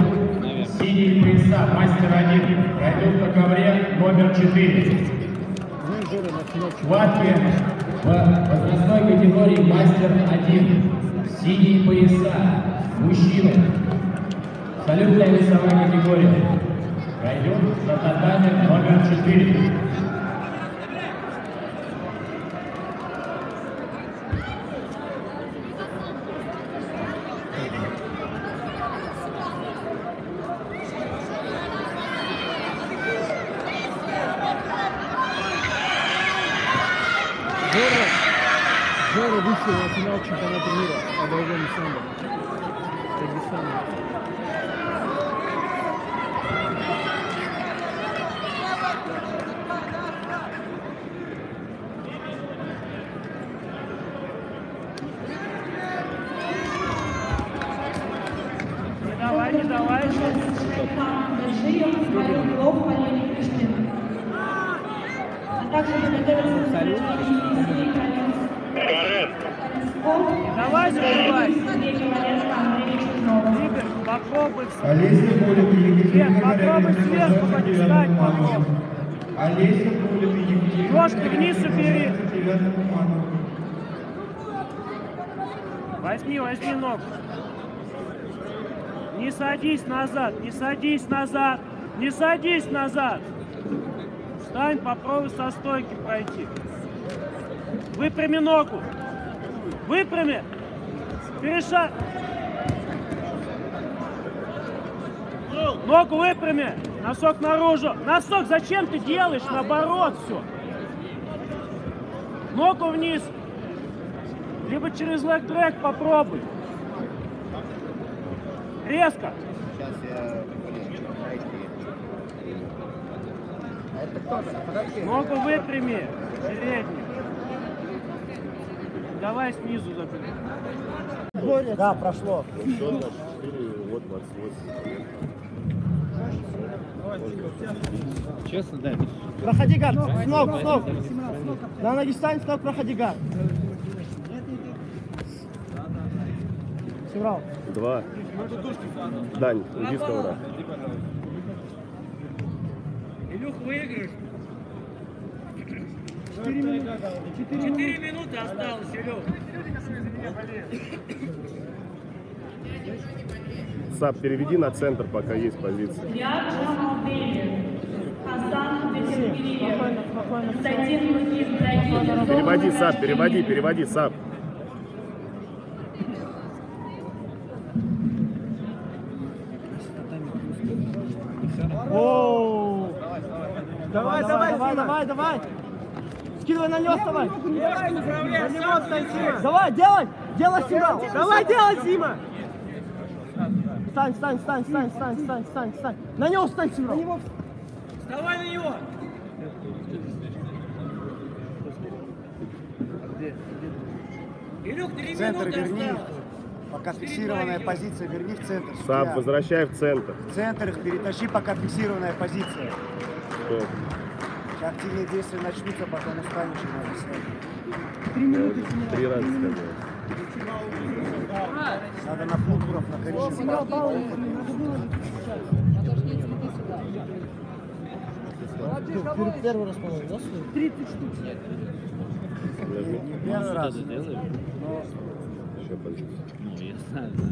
синие принца, мастер один, пройдут на ковре номер четыре. Сладкие в возрастной категории мастер один. Синие пояса. Мужчины. Абсолютная весовая категория. Пройдем на татами номер четыре. Не садись назад, не садись назад, не садись назад. Встань, попробуй со стойки пройти. Выпрями ногу. Выпрями. Перешаг. Ногу выпрями. Носок наружу. Носок, зачем ты делаешь? Наоборот все. Ногу вниз. Либо через лэг-трек попробуй. Резко. Сейчас я... Это кто-то? Ногу выпрями. Передний. Давай снизу забери. Да, прошло. Еще на четыре, вот двадцать восемь. Честно, да. Проходи гард. С ног, с ног. На ноги встань, с ног проходи гард. Два. Дань, уйди с ковра. Илюх, выиграешь. Четыре минуты осталось, Илюх. Сап, переведи на центр, пока есть позиция. Я Джамал Белин. Хасан Бетергиев. Константин Лукис Драгин. Переводи, Сап, переводи, переводи, Сап. Оу! Давай, давай, давай, давай, давай! Скидывай на него, вставай! Давай, делай! Делай сигнал! Давай, делай, Сима! Встань, встань, встань, встань, встань, встань, встань, встань! На него встань, Сима! Вставай на него! Илюх, три минуты осталось! Пока фиксированная позиция, верни в центр. Сам, возвращай в центр. В центр их перетащи, пока фиксированная позиция. Стоп. Активные действия начнутся, потом устанешь и надо снять. Три минуты. Три раза сказал. Надо на футбуров, на коричневый. Надо было первый раз, по-моему, да? тридцать штук. Не первый раз. Ну, я знаю, да.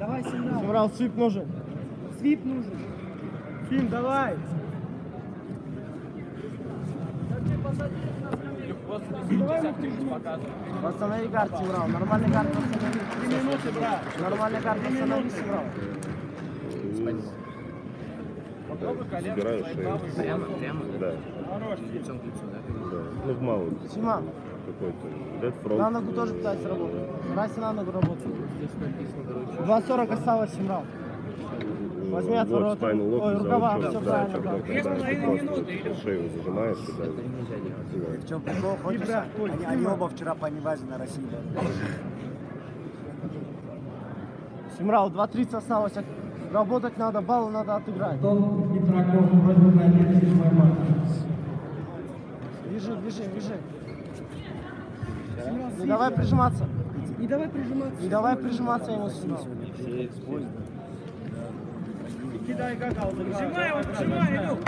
Давай, Симрал. Симрал, свип нужен. Свип нужен. Сим, давай. Восстанови карт, Симрал. Нормальный карт восстанови. Три минуты, брат. Нормальный карт восстанови, Симрал. Собираю шею. Прямо, прямо? Да. Лицом к лицу, да? Ну, в малую. Сима. Какой-то. На ногу тоже пытается работать. Раз и на ногу работает. два сорок осталось, Симрал. Возьми от ворот. Ой, рукава, все правильно. Шею зажимаешь сюда. В чем прикол? Они оба вчера по Невазе на России. Симрал, два тридцать осталось. Работать надо, баллы надо отыграть. Бежи, бежи, бежи. Не давай прижиматься. Не давай прижиматься. Не давай прижиматься ему сюда. Кидай какал. Прижимай его, прижимай, Илюх.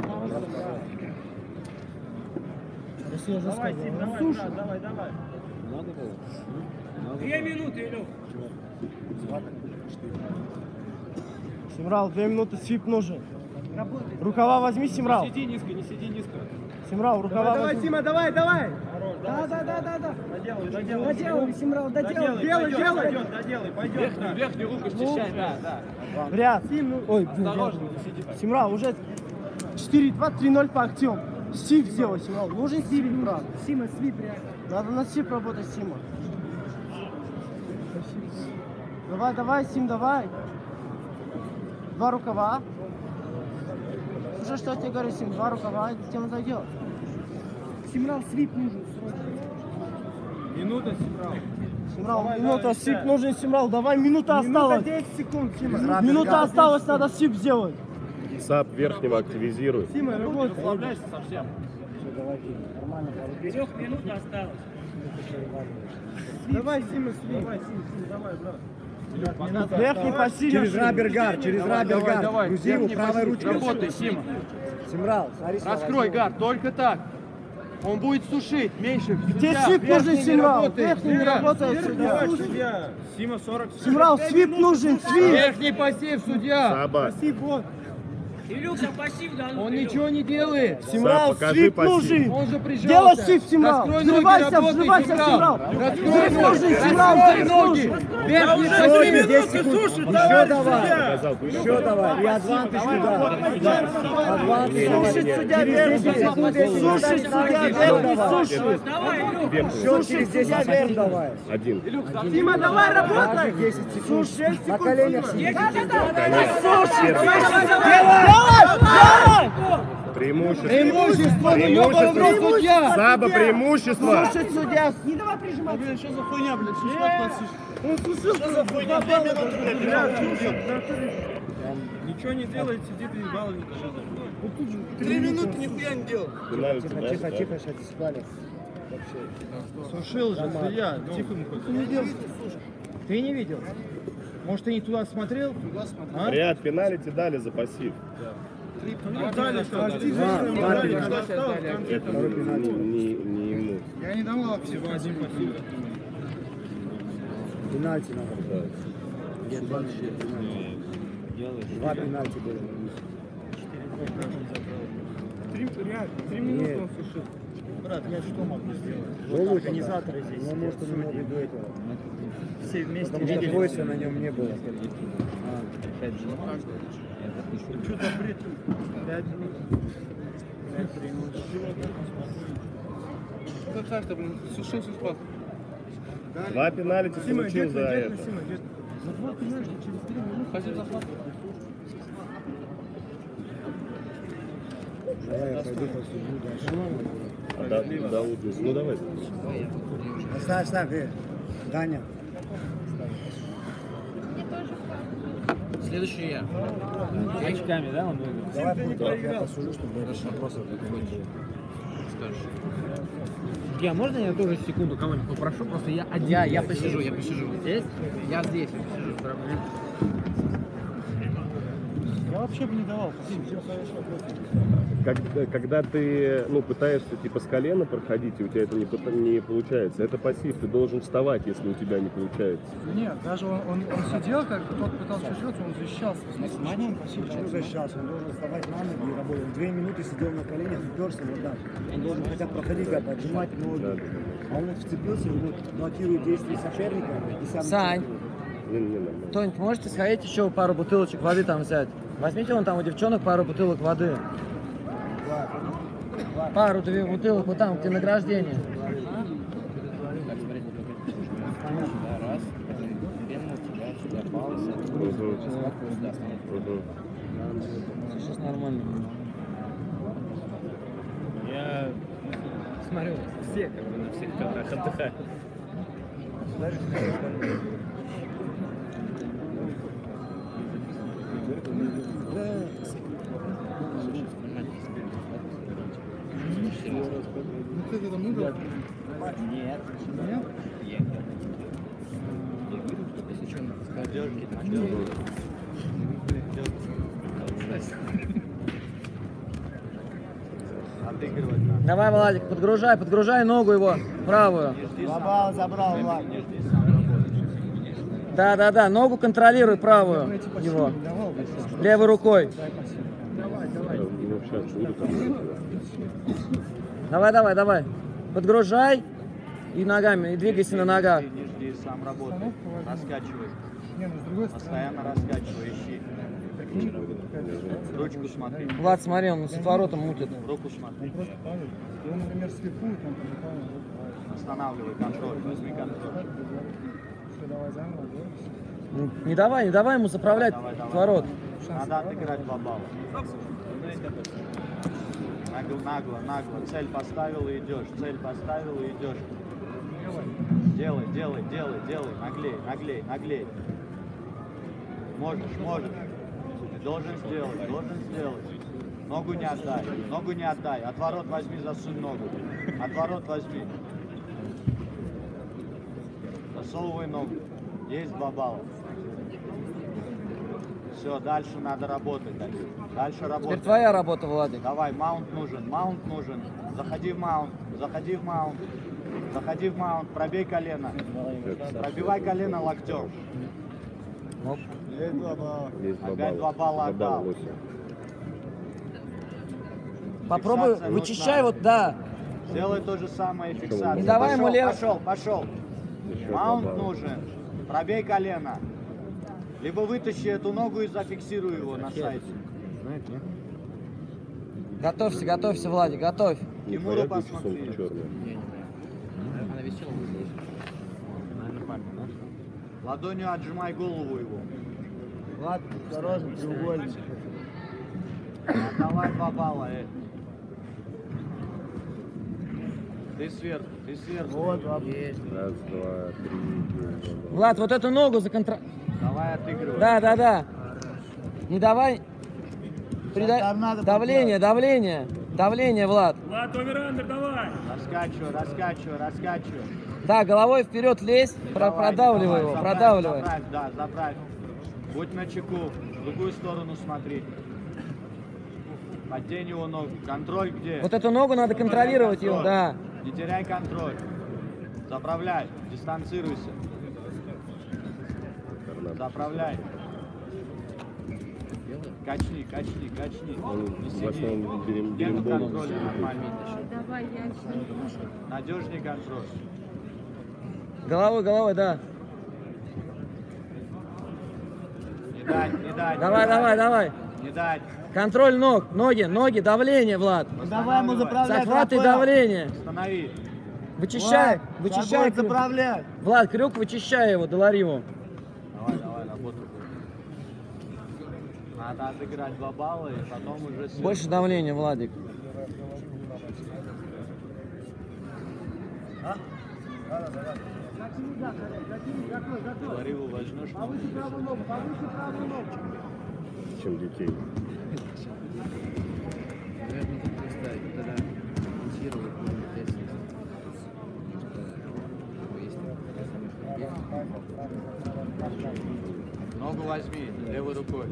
Давай, Сим, давай, давай. Две минуты, Илюх. Симрал, две минуты, свип нужен. Рукава возьми, Симрал. Не сиди низко, не сиди низко. Симрал, рукава возьми. Давай, Сима, давай, давай. Да, да, да, да, да. Доделай, доделай. Доделай, Симрал, доделай. Делай, делай. Пойдет, доделай, пойдет. Верхнюю руку стесняй, да, да. Вряд. Ой, осторожно, не сиди. Симрал, уже четыре два три ноль по активам. Сип сделай, Симрал. Нужен сип, брат. Сима, свип реально. Надо на сип работать, Сима. Давай, давай, Сим, давай. Два рукава. Слушай, что я тебе говорю, Сим, два рукава, и тем зайдет. Симрал, свип нужен. Минута, Симрал. Симрал, давай, минута, давай, свип считай. Нужен, Симрал. Давай, минута, минута осталась. десять секунд, Симрал. Минута осталась, надо свип сделать. Сап верхнего активизируй. Сима, работай. Расслабляйся совсем. Трех минут осталось. Давай, Сима, свип. Давай, Сима, давай, брат. Верхний по силе. Через рабер-гард, через рабер-гард. Грузи его правой ручкой. Работай, Сима. Симрал, раскрой гард, только так. Он будет сушить, меньше. Где свип нужен, Симрал? Верхний не работает, судья. Сима, сорок. Симрал, свип нужен, свип. Верхний пассив, судья. Пассив, вот. Илюха, пассив да. Он ничего не делает. Симрал, свип нужен. Он же прижался. Делай свип, Симрал. Взрывайся, взрывайся, Симрал. Свип нужен, Симрал. Раскрой ноги. Верхний пассив. десять секунд. Еще давай. Еще давай. И адвантаж туда. Сушит, судья, верхний. Сушит, судья, верхний. Сушит. Еще через десять секунд давай. Один. Сима, давай, работай. Сушит. На коленях. Сушит. Давай. Преимущество. Преимущество. Преимущество. Саба, преимущество. Слушать судья. Не давай прижиматься. Блин, что за хуйня, блядь? Он слушал. Что за хуйня? Ничего не делает, сидит и балл не качает. Три минуты нихуя не делал. Тихо, тихо, тихо, сейчас спали. Сушил же, судья. Тихо, не делай. Ты не видел? Может, ты не туда смотрел? Туда смотрел. А? Ряд пенальти дали за пассив. Да. Три пенальти дали, дали, дали, дали, дали, дали, дали. Это не, не ему. Я не давал всего один пассив. Пенальти надо дать. Нет, вообще пенальти. Два пенальти было. Три, три минуты он сушил. Брат, я что могу сделать? Ну, вот организаторы да. здесь. Ну, может, он не мог до этого. Все вместе потому видели. Потому что на нем не было. А. Что-то бред. Пять минут. Пять минут. Что так-то, блин? Сушил, сушил. Два пенальти получил за это. За два пенальти через три минуты. Хотим захват. Давай, я пойду по судьбу дальше. А, да, Дауд, ну давай. Оставь, оставь, э. Даня. Следующий я. С очками, да, он выиграл? Давай, ты да. я посужу, чтобы это вопросы закончили. Скажешь. Я, можно я тоже секунду кого-нибудь попрошу? Просто я один. Я, я посижу, я посижу. Здесь? Я здесь, я посижу. Я вообще бы не давал. Как, когда ты ну, пытаешься типа с колена проходить, и у тебя это не, не получается, это пассив, ты должен вставать, если у тебя не получается. Нет, даже он, он, он сидел, как тот пытался жить, он защищался. Почему он пассив? Почему защищался? Он должен вставать на ноги и работать. Две минуты сидел на коленях, уперся в удар. Он должен хотя бы проходить, как отжимать ноги. Да, да. А он вцепился, он блокирует действия соперника и сам... Сань, кто-нибудь можете сходить еще пару бутылочек воды там взять? Возьмите вон там у девчонок пару бутылок воды. Пару-две бутылок вот там, где награждение. Сейчас нормально. Я смотрю, все как бы на всех кадрах отдыхают. Ну ты это там играл? Нет. Нет? Нет. Если что, надо сказать. Делки, а что было? Отыгрывать надо. Давай, Владик, подгружай, подгружай ногу его, правую. Забрал, забрал, Влад. Да, да, да, ногу контролируй правую его. Левой рукой. Давай, давай. Давай, давай, давай. Подгружай и ногами, и двигайся на ногах. Не жди, сам работай. Раскачивай. Постоянно раскачивай, ищи. Ручку смотри. Влад, смотри, он с отворотом мутит. Руку смотри. Он, например, слепует. Останавливай контроль, возьми контроль. Не давай, не давай ему заправлять отворот. Надо отыграть два балла. Нагло, нагло, нагло. Цель поставил и идешь. Цель поставил и идешь. Делай, делай, делай, делай. Наглей, наглей, наглей. Можешь, можешь. Должен сделать, должен сделать. Ногу не отдай, ногу не отдай. Отворот возьми, засунь ногу. Отворот возьми. Засовывай ногу. Есть два балла. Все, дальше надо работать. Дальше работать. Теперь твоя работа, Владик. Давай, маунт нужен, маунт нужен. Заходи в маунт, заходи в маунт. Заходи в маунт, пробей колено. Пробивай колено локтем. Опять два балла отдал. Попробуй, вычищай вот, да. Сделай то же самое, фиксация. Не давай ему левый. Пошел, пошел. Маунт нужен. Пробей колено. Либо вытащи эту ногу и зафиксируй его на сайте. Готовься, готовься, Владик, готовь. Тимуру посмотри. Ладонью отжимай голову его. Влад, осторожно, треугольник. Давай два балла, э. Ты сверху, ты сверху. Вот, Влад. Раз, два, три, четыре. Влад, вот эту ногу законтра... Давай отыгрывай. Да, да, да. Не давай. Прида... Давление, давление. Давление, Влад. Влад, овер-андер, давай. Раскачивай, раскачивай, раскачивай. Да, головой вперед лезь, давай, продавливай давай, его, забрать, продавливай. Забрать, да, забрать. Будь начеку, в другую сторону смотри. Поддень его ногу, контроль где? Вот эту ногу надо Забрать контролировать контроль. Его, да. Не теряй контроль. Заправляй, дистанцируйся. Заправляй. Качни, качни, качни. Не сиди. Нету контроля нормально. Надежный контроль. Головой, головой, да. Не дать, не дать. Давай, не давай, дать. давай. Не дать. Контроль ног, ноги, ноги, давление, Влад. Давай ему заправлять. Захват и давление. Останови. Вычищай, Влад, вычищай. Крюк. Влад, крюк, вычищай его, Долариву. Давай, давай, работай. Надо отыграть два балла и потом уже... Сюда. Больше давления, Владик. А? Да, да, да. Долариву возьмешь. Повыше правую ногу, повыше правую ногу. Чем детей. Ногу возьми левой рукой.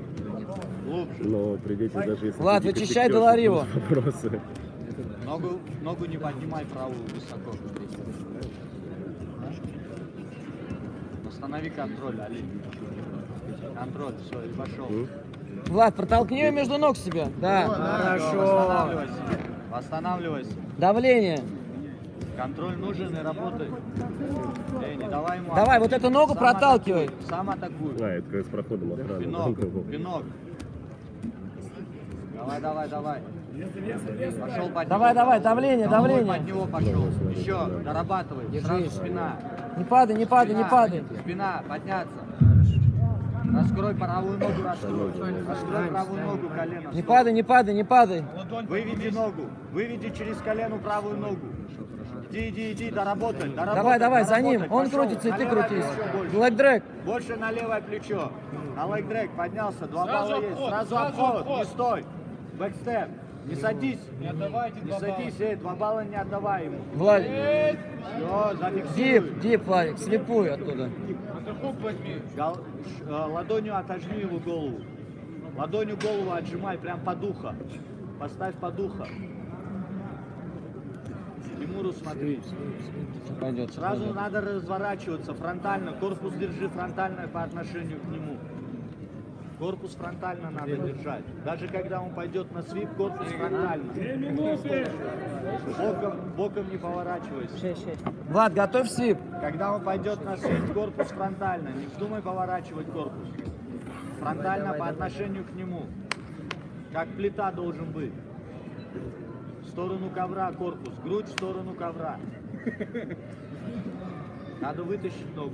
Глубже. Но придите даже если... Влад, вычищай Долариву. Ногу, ногу не поднимай правую высоко. Останови контроль, Али. Контроль, все, и пошел. Влад, протолкни ее между ног себе. Да. Хорошо. Восстанавливайся. Восстанавливайся. Давление. Контроль нужен и работай. Эй, не давай ему. Давай, вот эту ногу сам проталкивай. Атакуй. Сам атакуй. Да, это как с проходом охраны. Пинок, пинок. Давай, давай, давай. Пошел под него. Давай, давай, давление, давление. Под него пошел. Еще, дорабатывай. Сразу спина. Не падай, не падай, спина. не падай. Спина, подняться. Раскрой правую ногу, раскрой. Раскрой правую ногу, колено. Не падай, не падай, не падай. Выведи ногу. Выведи через колено правую ногу. Иди, иди, иди, доработай, доработай. Давай, давай, за ним. Он крутится, и ты крутись. Лэгдрэг. Больше на левое плечо. На лэгдрэг поднялся, два балла есть. Сразу обход, не стой. Бэкстеп. Не садись. Не отдавайте. Не садись, эй, два балла не отдавай ему. Владик. Все, зафиксируй. Дип, дип, Владик, слепую оттуда. Ладонью отожми его голову. Ладонью голову отжимай, прям под ухо. Поставь под ухо. Тимуру смотри. Пойдет, Сразу пойдет. надо разворачиваться фронтально. Корпус держи фронтально по отношению к нему. Корпус фронтально надо держать. Даже когда он пойдет на свип, корпус фронтально. Боком, боком не поворачивайся. Влад, готовь свип. Когда он пойдет на свип, корпус фронтально. Не вздумай поворачивать корпус. Фронтально давай, давай, по отношению давай. к нему. Как плита должен быть. В сторону ковра корпус. Грудь в сторону ковра. Надо вытащить ногу.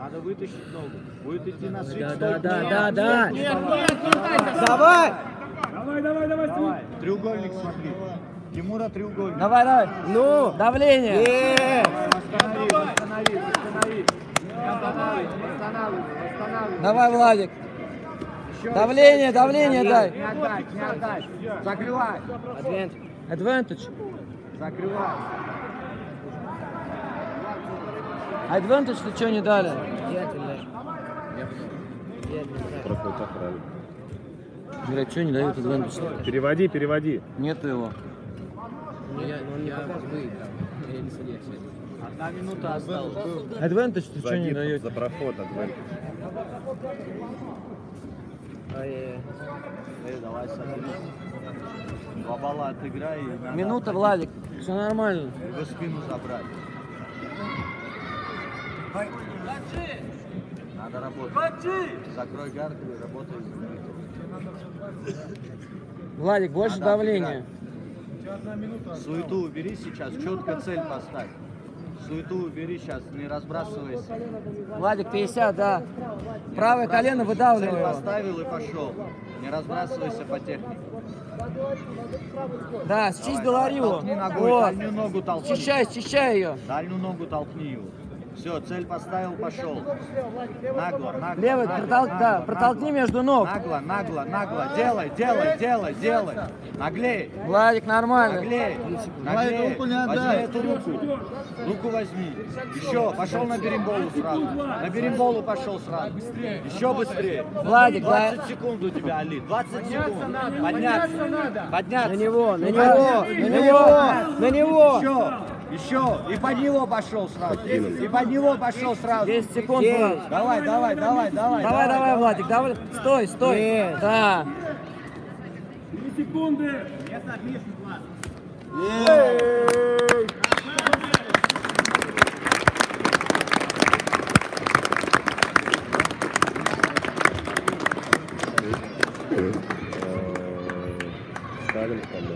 Надо вытащить ногу. Будет идти на свип. Да, да, да, да, да. Давай! Давай, давай, давай, давай. Треугольник смотри. Тимура треугольник. Давай, давай. Ну, давление. Есть. Останови, останови, останови. Останавливай, останавливай, останавливай. Давай, Владик. Еще давление, еще. давление не дай. Не отдай, не отдай. Закрывай. Advantage. Закрывай. Адвантаж, ты что не дали? Проход охраны. Говорят, что не дают адвантаж? Переводи, переводи. Нету его. Одна минута осталась. Адвантаж, ты что не даешь? За проход адвантаж. Давай, садись. Два балла отыграй. Минута, Владик. Все нормально. Его спину забрать. Надо работать. Закрой гарду и работай. Владик, больше Надо давления. Играть. Суету убери сейчас, четко цель поставь. Суету убери сейчас, не разбрасывайся. Владик, пятьдесят, да. Правое колено выдавливай. Цель поставил и пошел. Не разбрасывайся по технике. Да, счисть Долариву. Толкни ногой, вот. дальнюю ногу толкни. Счищай, счищай ее. Дальнюю ногу толкни его. Все, цель поставил, пошел. Нагло, нагло. Левый, нагло, протол... нагло, да, протолкни нагло, между ног. Нагло, нагло, нагло. Делай, делай, делай, делай. Наглей. Владик, нормально. Наглей. Наглей. Руку не отдай. Возьми эту руку. Руку возьми. Еще, пошел на беремболу сразу. На беремболу пошел сразу. Еще быстрее. Владик, двадцать секунд у тебя, Али. двадцать секунд. Подняться. Подняться. На него, на него, на него, на него. Еще. Еще, и под него пошел сразу, и под него пошел сразу. десять секунд, Влад. Давай, давай, давай, давай. Давай, давай, Владик, давай. Стой, стой. Нет. Да. три секунды. Нет, отлично, Влад. Нет. Ставим камеру.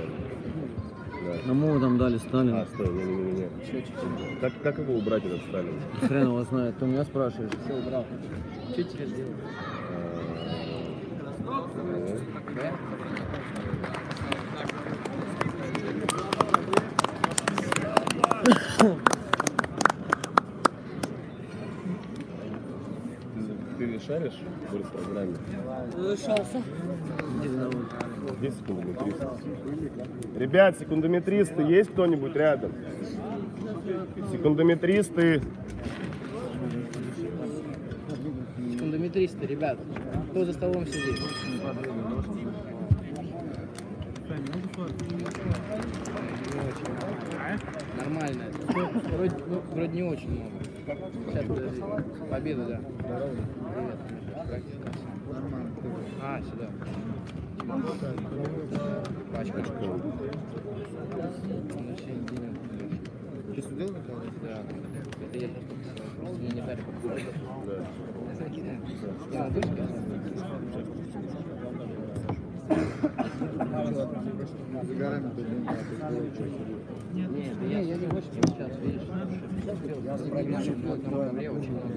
Ну мы там дали Сталина. А, стой, не, не, не, не. Че, че, че? Как, как его убрать, этот Сталин? Хрен его знает, ты у меня спрашиваешь. Все, убрал. Че теперь делать? Ты не шаришь в программе? Вышелся. Где секундометрист? Ребят, секундометристы, есть кто-нибудь рядом? Секундометристы. Секундометристы, ребят, кто за столом сидит? Нормально. Вроде, ну, вроде не очень много. Сейчас, подожди. Победа, да. Привет. А, сюда. Пачка. Что, сюда? Да. Это я просто не дарю. Да. Я дышка. За горами тут нет. Нет, я не хочу сейчас, видишь.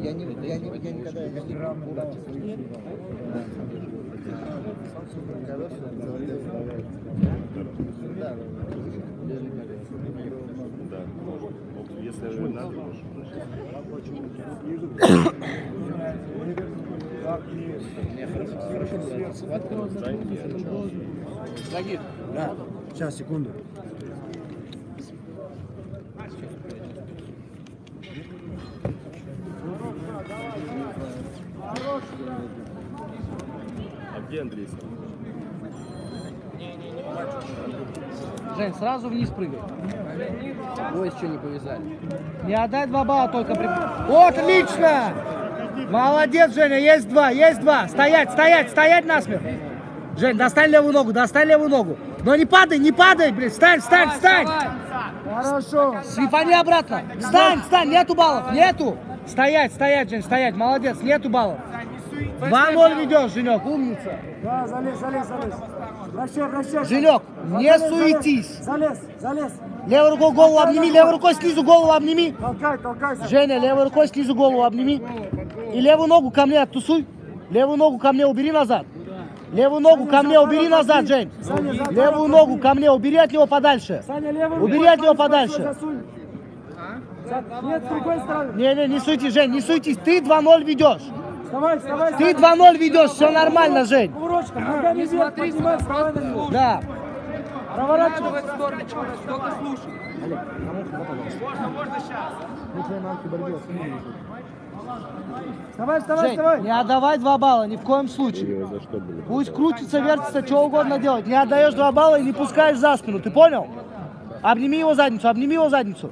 Я не я никогда не играл. Да, сейчас, секунду. Где Андрей? Жень, сразу вниз прыгай. Ой, еще не повязали. Не отдай два балла только при... Отлично! Молодец, Женя, есть два, есть два. Стоять, стоять, стоять насмех. Жень, достань левую ногу, достань левую ногу. Но не падай, не падай, блин. Встань, встань, встань. Хорошо. Свипани обратно. Встань, встань, нету баллов, нету. Стоять, стоять, Жень, стоять. Молодец, нету баллов. два ноль ведешь, Женек, умница. Да, залез, залез, залез. Расчет, расчет. Женек, не суетись. Залез, залез. Левой рукой голову обними, левой рукой снизу голову обними. Толкай, толкай. Женя, левой рукой снизу голову обними. И левую ногу ко мне оттусуй. Левую ногу ко мне убери назад. Левую ногу ко мне убери назад, Жень. Левую ногу ко мне убери от него подальше. Убери от него подальше. Нет, с другой стороны. Не, не, не суетись, Жень, не суетись. Ты два ноль ведешь. Давай, давай, ты два ноль ведешь, все нормально, Жень. Не смотри, просто слушай. Да. Проворачивай в сторону, только слушай. Можно, можно сейчас. Вставай, вставай. Не отдавай два балла, ни в коем случае. Пусть крутится, вертится, что угодно делать. Не отдаешь два балла и не пускаешь за спину, ты понял? Обними его задницу, обними его задницу.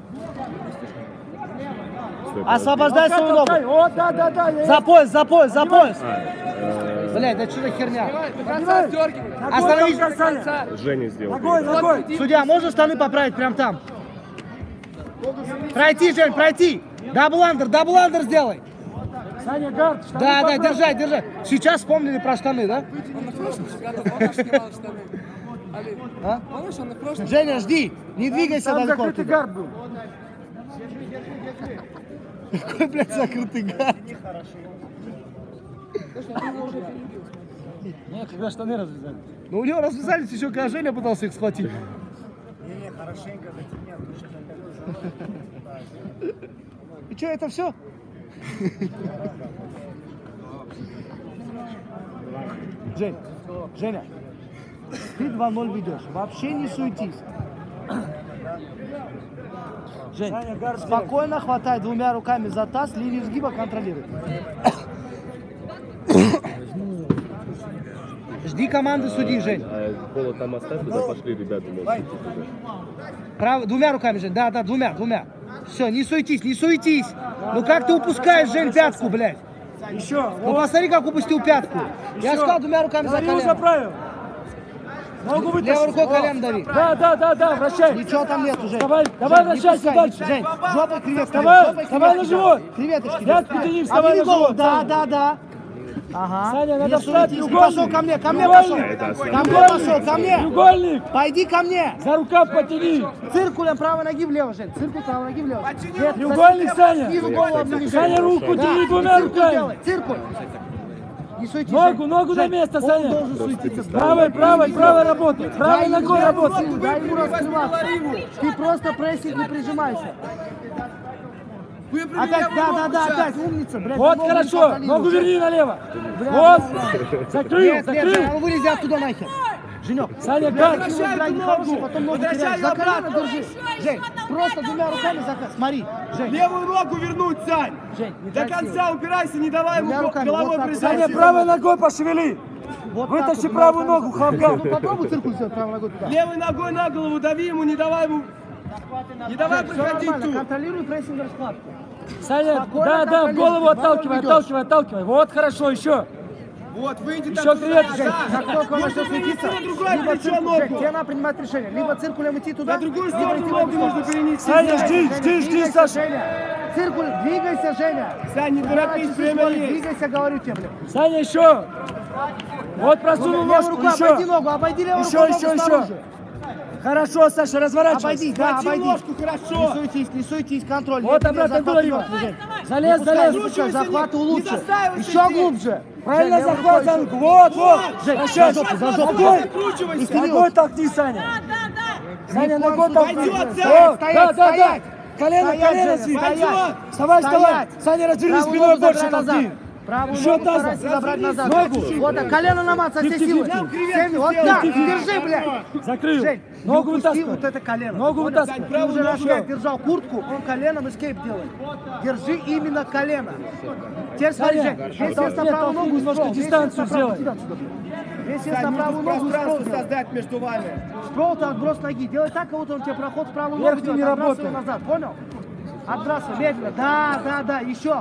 Освобождай свою ногу. О, да, да, да, за пояс, за пояс, за пояс. Блять, да что за херня? Остановись. Женя сделал. Судья, можно штаны поправить прям там? Пройти, Жень, пройти. Дабландер, дабландер сделай. Саня, гард, штаны. Да, да, держать, держать. Сейчас вспомнили про штаны, да? Женя, жди, не двигайся далеко. Какой, блядь, закрытый гад. Нет, когда штаны развязали. Ну у него развязались еще, когда Женя пытался их схватить. Не, не, хорошенько затемнят. И что, это все? Жень, Женя, ты два ноль ведешь. Вообще не суетись. Жень, спокойно хватай двумя руками за таз, линию сгиба контролируй. Жди команды, суди, Жень. Кола там оставь, туда пошли, ребята. Прав... Двумя руками, Жень. Да, да, двумя, двумя. Все, не суетись, не суетись. Ну как ты упускаешь, Жень, пятку, блядь? Еще. Ну посмотри, как упустил пятку. Еще. Я сказал двумя руками за колено. Ногу вытащи. Левой рукой колено дави. Да, да, да, да, вращай. Ничего там нету, Жень. Давай, давай вращайся дальше. Жень, жопой креветки. Давай, давай на живот. Креветочки. Пятки тяни, вставай на живот. Да, да, да. Ага. Саня, надо встать, треугольник. Пошел ко мне, ко мне пошел. Ко мне пошел, ко мне. Треугольник. Пойди ко мне. За рукав потяни. Циркулем правой ноги влево, Жень. Циркуль правой ноги влево. Нет, треугольник, Саня. Снизу голову обними. Саня, руку тяни двумя руками. Циркуль. Не суетись. Ногу, ногу на место, Саня. Правой, правой, правой работай. Правой ногой работай. Дай ему раскрываться. Ты просто прессинг не прижимайся. Опять, да, да, да, опять, умница, блядь. Вот, хорошо, ногу верни налево. Вот, закрыл, закрыл. Он вылези оттуда нахер. Женек, Саня, как? Потом ногу теряешь, за колено держи. Жень, просто двумя руками заказ, смотри. Левую ногу вернуть, Сань. До конца упирайся, не давай ему головой прижаться. Саня, правой ногой пошевели. Вытащи правую ногу, хамгал. Попробуй циркуль сделать правой ногой туда. Левой ногой на голову дави ему, не давай ему. Не давай проходить тут. Контролируй прессинг раскладку. Саня, да, да, в голову отталкивай, отталкивай, отталкивай. Вот, хорошо, еще. Вот, выйди там. Еще креветочка. Как только он начнет светиться, либо циркулем, тебе надо принимать решение. Либо циркулем идти туда, либо идти вовремя. Саня, жди, жди, жди, Саша. Циркуль, двигайся, Женя. Саня, не торопись, время есть. Двигайся, говорю тебе, блин. Саня, еще. Вот, просунул ножку, еще. Обойди ногу, обойди левую ногу, еще, еще. Хорошо, Саша, разворачивайся. Обойди, да, обойди. Ложку, хорошо. Не суетись, не суетись, контроль. Вот обратно говорю. Залез, залез, залез. Захват улучши. Еще глубже. Правильно Жень, захват за руку. Вот, вот. Сейчас, за жопу. Ногой толкни, Саня. Да, да, да. Саня, ногой толкни. Да, да, да. Колено, колено, Саня. Вставай, вставай. Саня, разверни спиной больше толкни. Правую ногу старайся забрать назад. Ногу. Вот так, колено наматься, все силы. Вот так, держи, блядь. Закрыл. Жень, ногу вытаскивай. Вот это колено. Ногу вытаскивай. Ты уже на шее держал куртку, он коленом эскейп делает. Держи именно колено. Теперь смотри, Жень, весь вес на правую ногу немножко дистанцию сделай. Весь вес на правую ногу создать между вами. Спрол ты отброс ноги. Делай так, как будто он тебе проход в правую ногу делает. Отбрасывай назад, понял? Отбрасывай, медленно. Да, да, да, еще.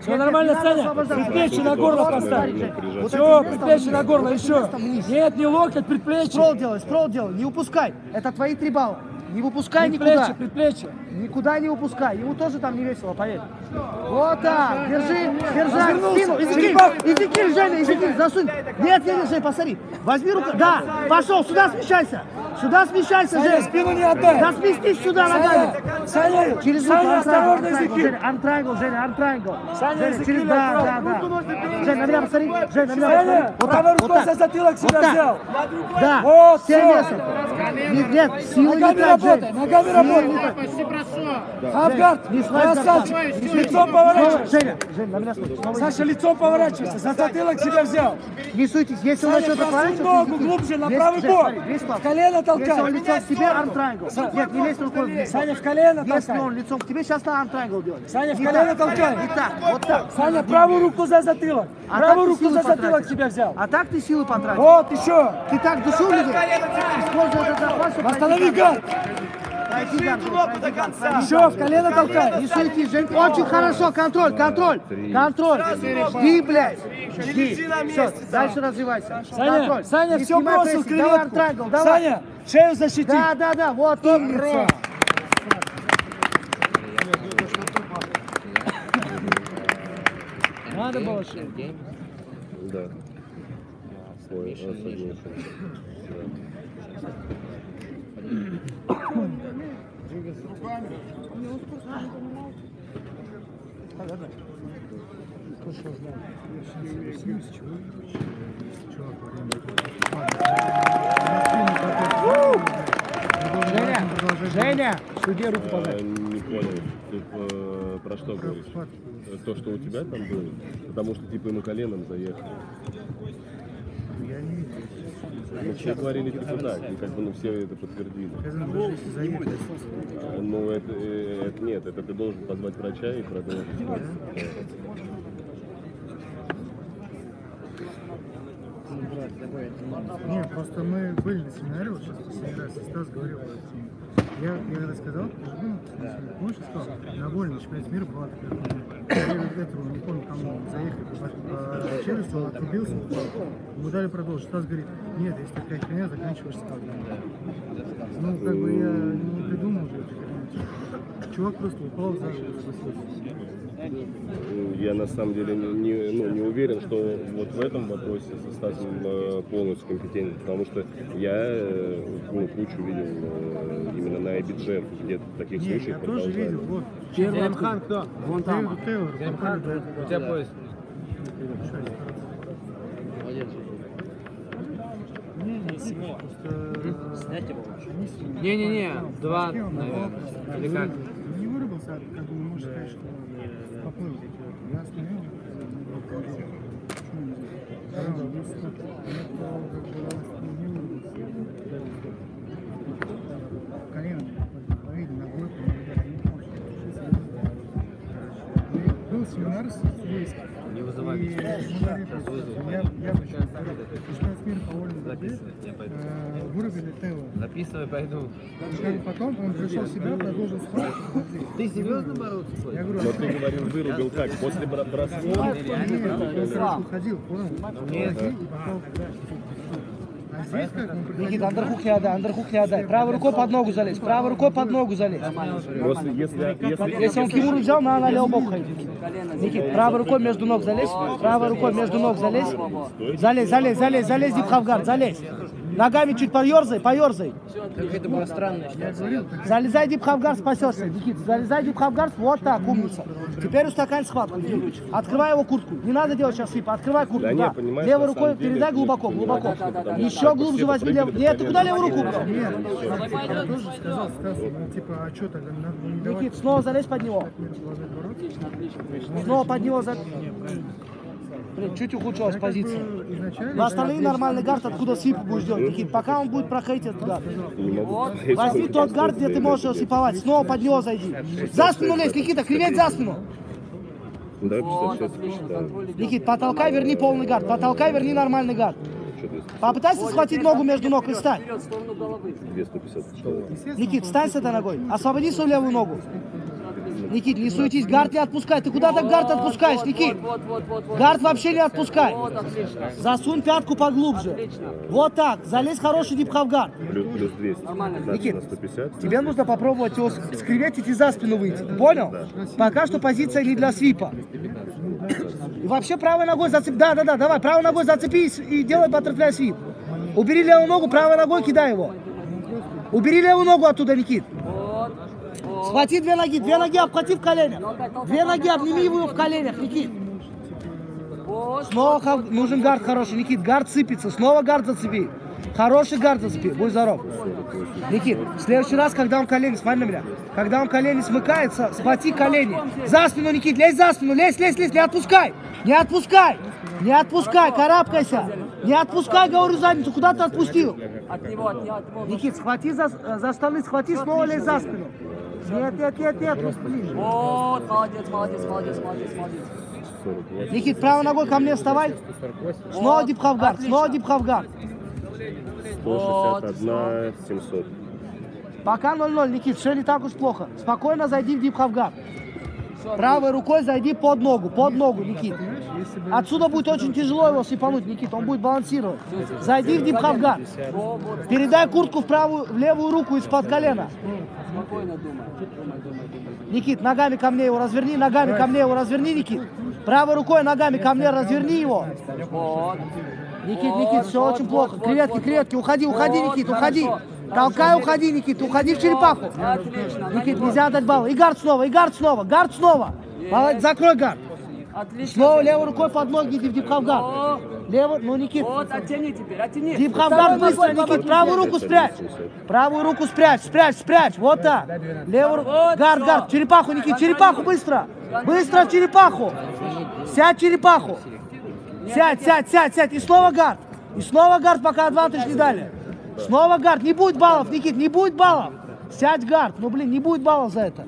Все нормально, Саня. Предплечье на горло поставь. Все, предплечье на горло, еще. Нет, не локоть, предплечье. Спрол делай, спрол делай, не упускай. Это твои три балла. Не выпускай никуда. Предплечье, предплечье. Никуда не упускай. Ему тоже там не весело, поверь. Вот так. Держи, держи спину. Изыкиль, изыкиль, Женя, изыкиль, засунь. Нет, нет, Жень, посмотри. Возьми руку. Да, пошел, сюда смещайся. Сюда смещайся, Женя. Спину не отдай. Да сместись сюда ногами. Саня, Саня, осторожно, изыкиль. Антрангл, Женя, антрангл. Саня, изыкиль, да, да, да. Жень, на меня посмотри. Жень, на меня посмотри. Вот так, вот так. Затылок сюда взял. Да, вот, всем весом. Нет, силы не так. Ногами работай. Почти прошел. Авгард, красавчик, лицом поворачивайся. Женя, Женя, на меня смотри. Саша, лицом поворачивайся, за затылок себя взял. Не суйтесь, если он начнет поворачиваться. Ногу глубже, на правый бок. Колено толкай. Если он лицом к тебе, армтрангл. Нет, не лезь рукой вниз. Саня, в колено толкай. Если он лицом к тебе, сейчас на армтрангл делай. Саня, в колено толкай. И так, вот так. Саня, правую руку за затылок. Правую руку за затылок себя взял. А так ты силы потратил. Вот, еще. Ты так душил людей? Используй этот запас. Восстанови гад. Еще в колено толкай. Не суетись, Жень. Очень хорошо. Контроль, контроль. Контроль. Жди, блядь. Жди. Все, дальше развивайся. Контроль. Саня, все бросил креветку. Саня, шею защити. Да, да, да. Вот умница. Надо было шею. Да. Женя, Женя, судья руку подай. Не понял. про что говоришь? То, что у тебя там было? Потому что типа ему коленом заехали. Я не видел. Ну, все говорили типа так, и как бы ну, все это подтвердили. А, ну, это, это нет, это ты должен позвать врача и продолжить. Нет, просто мы были на семинаре, вот сейчас последний раз, и Стас говорил, я, я рассказал, ну, что сказал, на вольном чемпионате мира была такая, я говорю, этого не помню, кому заехали по челюсти, он отрубился, ему дали продолжить. Стас говорит, нет, если такая херня, заканчиваешь скалкой. Ну, как бы я не придумал уже эту херню. Чувак просто упал за руку. Я на самом деле не, не, ну, не уверен, что вот в этом вопросе со Стасом полностью компетентен, потому что я ну, кучу видел именно на Айбиджен, где-то таких Нет, случаев я тоже видел, вот. Зелимхан кто? Вон там. Зелимхан, у тебя поезд. Не-не-не, два, наверное. Или как? Не вырубился, как бы можно сказать, что... Поплыл. Я остановил. Колено, видно, ногой. Был семинар с Тулейским. Не вызывай. Я почему-то вырубили Тейлор. Записывай, пойду. Потом он пришел себя, продолжил спать. Ты серьезно боролся? Я говорю, но ты говорил, вырубил как? После бросков? Нет, он уходил, понял? Нет. Никита, андерхук не отдай, андерхук не отдай. Правой рукой под ногу залезь, правой рукой под ногу залезь. Просто если, если... если он кимуру взял, надо на левую боку ходить. Никита, правой рукой между ног залезь, правой рукой между ног залезь. Залезь, залезь, залезь, залезь, Дипхавгар, залезь. Ногами чуть поерзай, поерзай. Это было странно. Залезай, Дипхавгар, спасешься. Никита, залезай, Дипхавгар, вот так, умница. Теперь устакань схватку. Открывай его куртку. Не надо делать сейчас слипа, открывай куртку. Да, да. Не, левой рукой передай глубоко, глубоко. Да, да, да, да, еще да, глубже возьми левую. Нет, ты куда левую руку? Нет, я тоже сказал, типа, а что тогда? Никита, снова залезь под него. Снова под него залезь. Блин, чуть ухудшилась позиция. На остальные нормальный гард, откуда сип будешь делать, Никит. Пока он будет прохейтить этот гард. Возьми тот гард, где ты можешь его сиповать. Снова под него зайди. За спину лезь, Никита, кривей за спину. Никит, потолкай, верни полный гард. Потолкай, верни нормальный гард. Попытайся схватить ногу между ног и встань. Никит, встань с этой ногой. Освободи свою левую ногу. Никит, не суетись, гард не отпускай. Ты куда так гард отпускаешь, Никит? Гард вообще не отпускай. Засунь пятку поглубже. Вот так. Залезь хороший дипхавгард. Плюс двести. Никит, тебе нужно попробовать его скреветить и за спину выйти. Понял? Пока что позиция не для свипа. И вообще правой ногой зацепи. Да, да, да, давай. Правой ногой зацепись и делай баттерфляй свип. Убери левую ногу, правой ногой кидай его. Убери левую ногу оттуда, Никит. Схвати две ноги, две ноги обхвати в коленях. Две ноги обними его в коленях, Никит. Снова нужен гард хороший, Никит. Гард сыпется, снова гард зацепи. Хороший гард зацепи, будь здоров. Никит, в следующий раз, когда он колени, смотри на меня, когда он колени смыкается, схвати колени. За спину, Никит, лезь за спину, лезь, лезь, лезь, не отпускай. Не отпускай, не отпускай, карабкайся. Не отпускай, говорю, задницу, куда ты отпустил? От него, от него, от него. Никит, схвати за, за штаны, схвати, снова лезь за спину. Нет, нет, нет, нет, ближе. Вот, молодец, молодец, молодец, молодец, молодец. Никит, правой ногой ко мне вставай. Снова дипхавгард, снова дипхавгард. сто шестьдесят один, семьсот. Пока ноль ноль, Никит, все не так уж плохо. Спокойно зайди в дипхавгард. Правой рукой зайди под ногу, под ногу, Никит. Отсюда будет очень тяжело его сыпануть, Никит, он будет балансировать. Зайди в дипхавгард. Передай куртку в, правую, в левую руку из-под колена. Никит, ногами ко мне его разверни, ногами ко мне его разверни, Никит. Правой рукой ногами ко мне разверни его. Никит, Никит, все очень плохо. Креветки, креветки, уходи, уходи, Никит, уходи. Толкай, уходи, Никит, уходи в черепаху. Никит, нельзя отдать балл. И гард снова, и гард снова, гард снова. Молодец, закрой гард. Снова левой рукой под ноги иди в дипхавгард. Левый, ну, Никит. Вот, оттяни теперь, оттяни. Дипхавгард быстро, Никит, правую руку спрячь. Правую руку спрячь, спрячь, спрячь. Вот так. Левую руку. Гард, гард, черепаху, Никит, черепаху быстро. Быстро в черепаху! Сядь в черепаху! Сядь, сядь, сядь, сядь! И снова гард! И снова гард, пока адвантаж не дали! Снова гард! Не будет баллов, Никит, не будет баллов! Сядь гард! Ну блин, не будет баллов за это!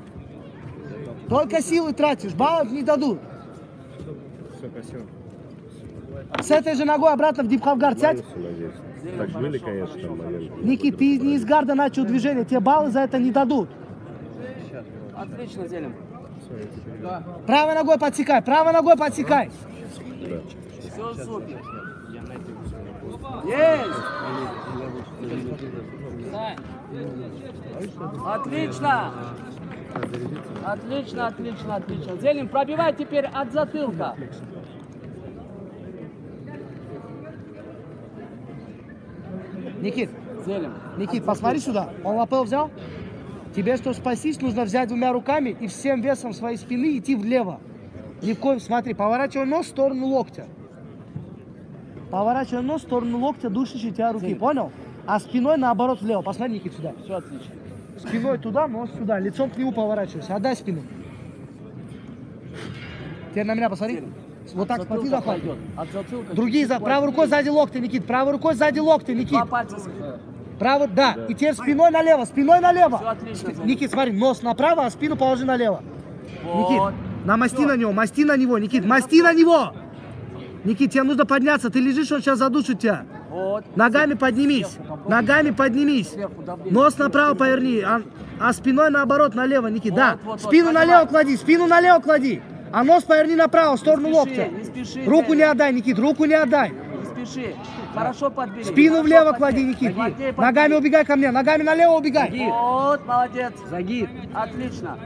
Только силы тратишь, баллов не дадут! С этой же ногой обратно в дипхав гард сядь! Так были, конечно, моменты. Никит, ты не из гарда начал движение, тебе баллы за это не дадут. Отлично, делим. Да. Правой ногой подсекай, правой ногой подсекай. Да. Все супер. Есть. Отлично. Отлично, отлично, отлично. Зелим, пробивай теперь от затылка. Никит, Зелим. Никит, посмотри сюда. Он лапел взял? Тебе, чтобы спастись, нужно взять двумя руками и всем весом своей спины идти влево. Ни в коем, смотри, поворачивай нос в сторону локтя. Поворачивай нос в сторону локтя, душащей тебя руки, Зелим. Понял? А спиной наоборот влево. Посмотри, Никит, сюда. Все отлично. Спиной туда, нос сюда. Лицом к нему поворачивайся. Отдай спину. Теперь на меня посмотри. Зелим. Вот так смотри, захват. Другие, за... правой рукой сзади локти, Никит. Правой рукой сзади локти, Никит. Правый, да. да. И теперь спиной налево, спиной налево. Все отлично, Зелим. Никит, смотри, нос направо, а спину положи налево. Вот. Никит, намасти на него, масти на него, Никит, масти на него. Никит, тебе нужно подняться, ты лежишь, он сейчас задушит тебя. Вот. Ногами поднимись, ногами поднимись. Нос направо поверни, а, а спиной наоборот налево, Никит, вот, да. Вот, спину вот, налево понимаю. Клади, спину налево клади. А нос поверни направо, в сторону не спеши, локтя. Не спеши, руку не отдай, Никит, руку не отдай. Не спеши. Хорошо подбери. Спину хорошо влево подбери. Клади, Никит. Подбери, подбери. Ногами убегай ко мне, ногами налево убегай. Загид. Вот, молодец. Загид. Отлично.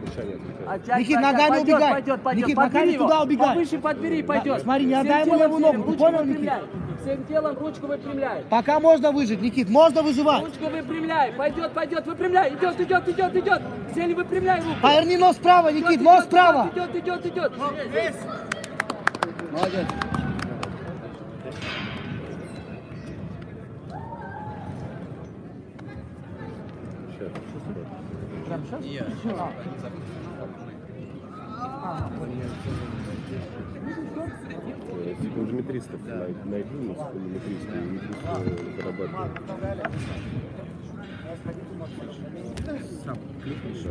Оттягивай, Никит, ногами пойдет, убегай. Пойдет, пойдет. Никит, ногами туда убегай. Повыше подбери, пойдет. Да, смотри, не всем отдай ему левую ногу. Ручку понял, выпрямляй. Никит? Всем телом ручку выпрямляй. Пока можно выжить, Никит, можно выживать. Ручку выпрямляй. Пойдет, пойдет, выпрямляй. Идет, идет, идет, идет. Зелим, выпрямляй руку. Поверни нос вправо, Никит, идет, нос вправо. Идет, идет, идет. идет. Молодец. Геометристов найду, но с геометристами зарабатываю. Сам кликнешь.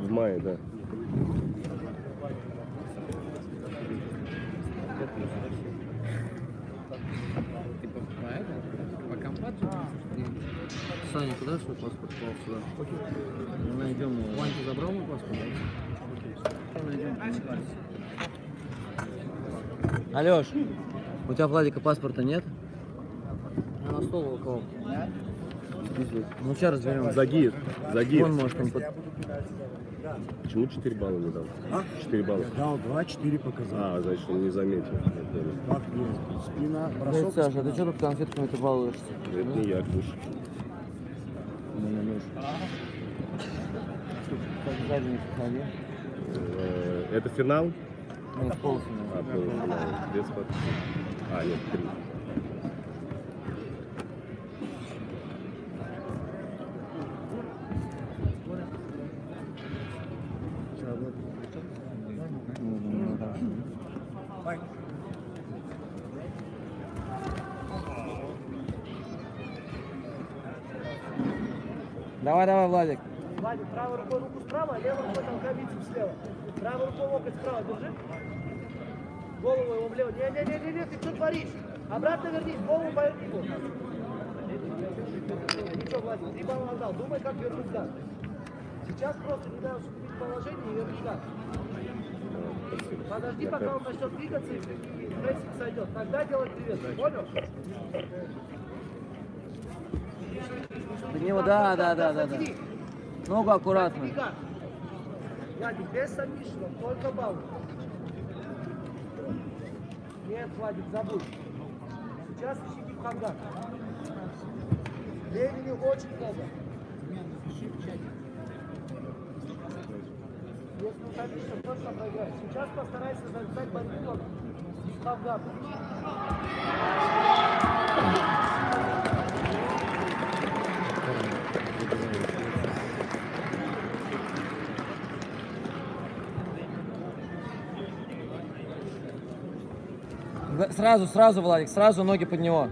В мае, да. Саня, куда свой паспорт клал сюда? Мы найдем его. Вань, ты забрал мой паспорт? Алеш, у тебя Владика паспорта нет? Я на стол укол. Ну сейчас разберем. Загир, загир. Он может он под... Почему четыре балла не дал? А? четыре балла. Я дал два, четыре показал. А, значит, он не заметил. Как нет? Спина, бросок. Саша, спина. А ты что тут конфетками-то балуешься? Это ну? не я, Куш. Ну, не нужно. Это финал? Нет, полуфинал. А, полуфинал. Без подписи. А, нет, три. Давай, давай, Владик. Владик, правой рукой руку справа, а левой рукой толкай бицепс слева. Правой рукой локоть справа держи. Голову его влево. Не, не, не, не, не, ты что творишь? Обратно вернись, голову поверни. Ничего, Владик, три балла отдал. Думай, как вернуть газ. Сейчас просто не дай уступить положение и верни газ. Подожди, пока он начнет двигаться и прессинг сойдет. Тогда делай привет. Понял? Него, да, да, да, да, да. Ногу аккуратно. Владик, без сомнительного, только балл. Нет, Владик, забудь. Сейчас ищи в хангар. Времени очень много. Если уходишь, то просто проиграешь. Сейчас постарайся завязать борьбу в хангар. Сразу, сразу, Владик, сразу ноги под него.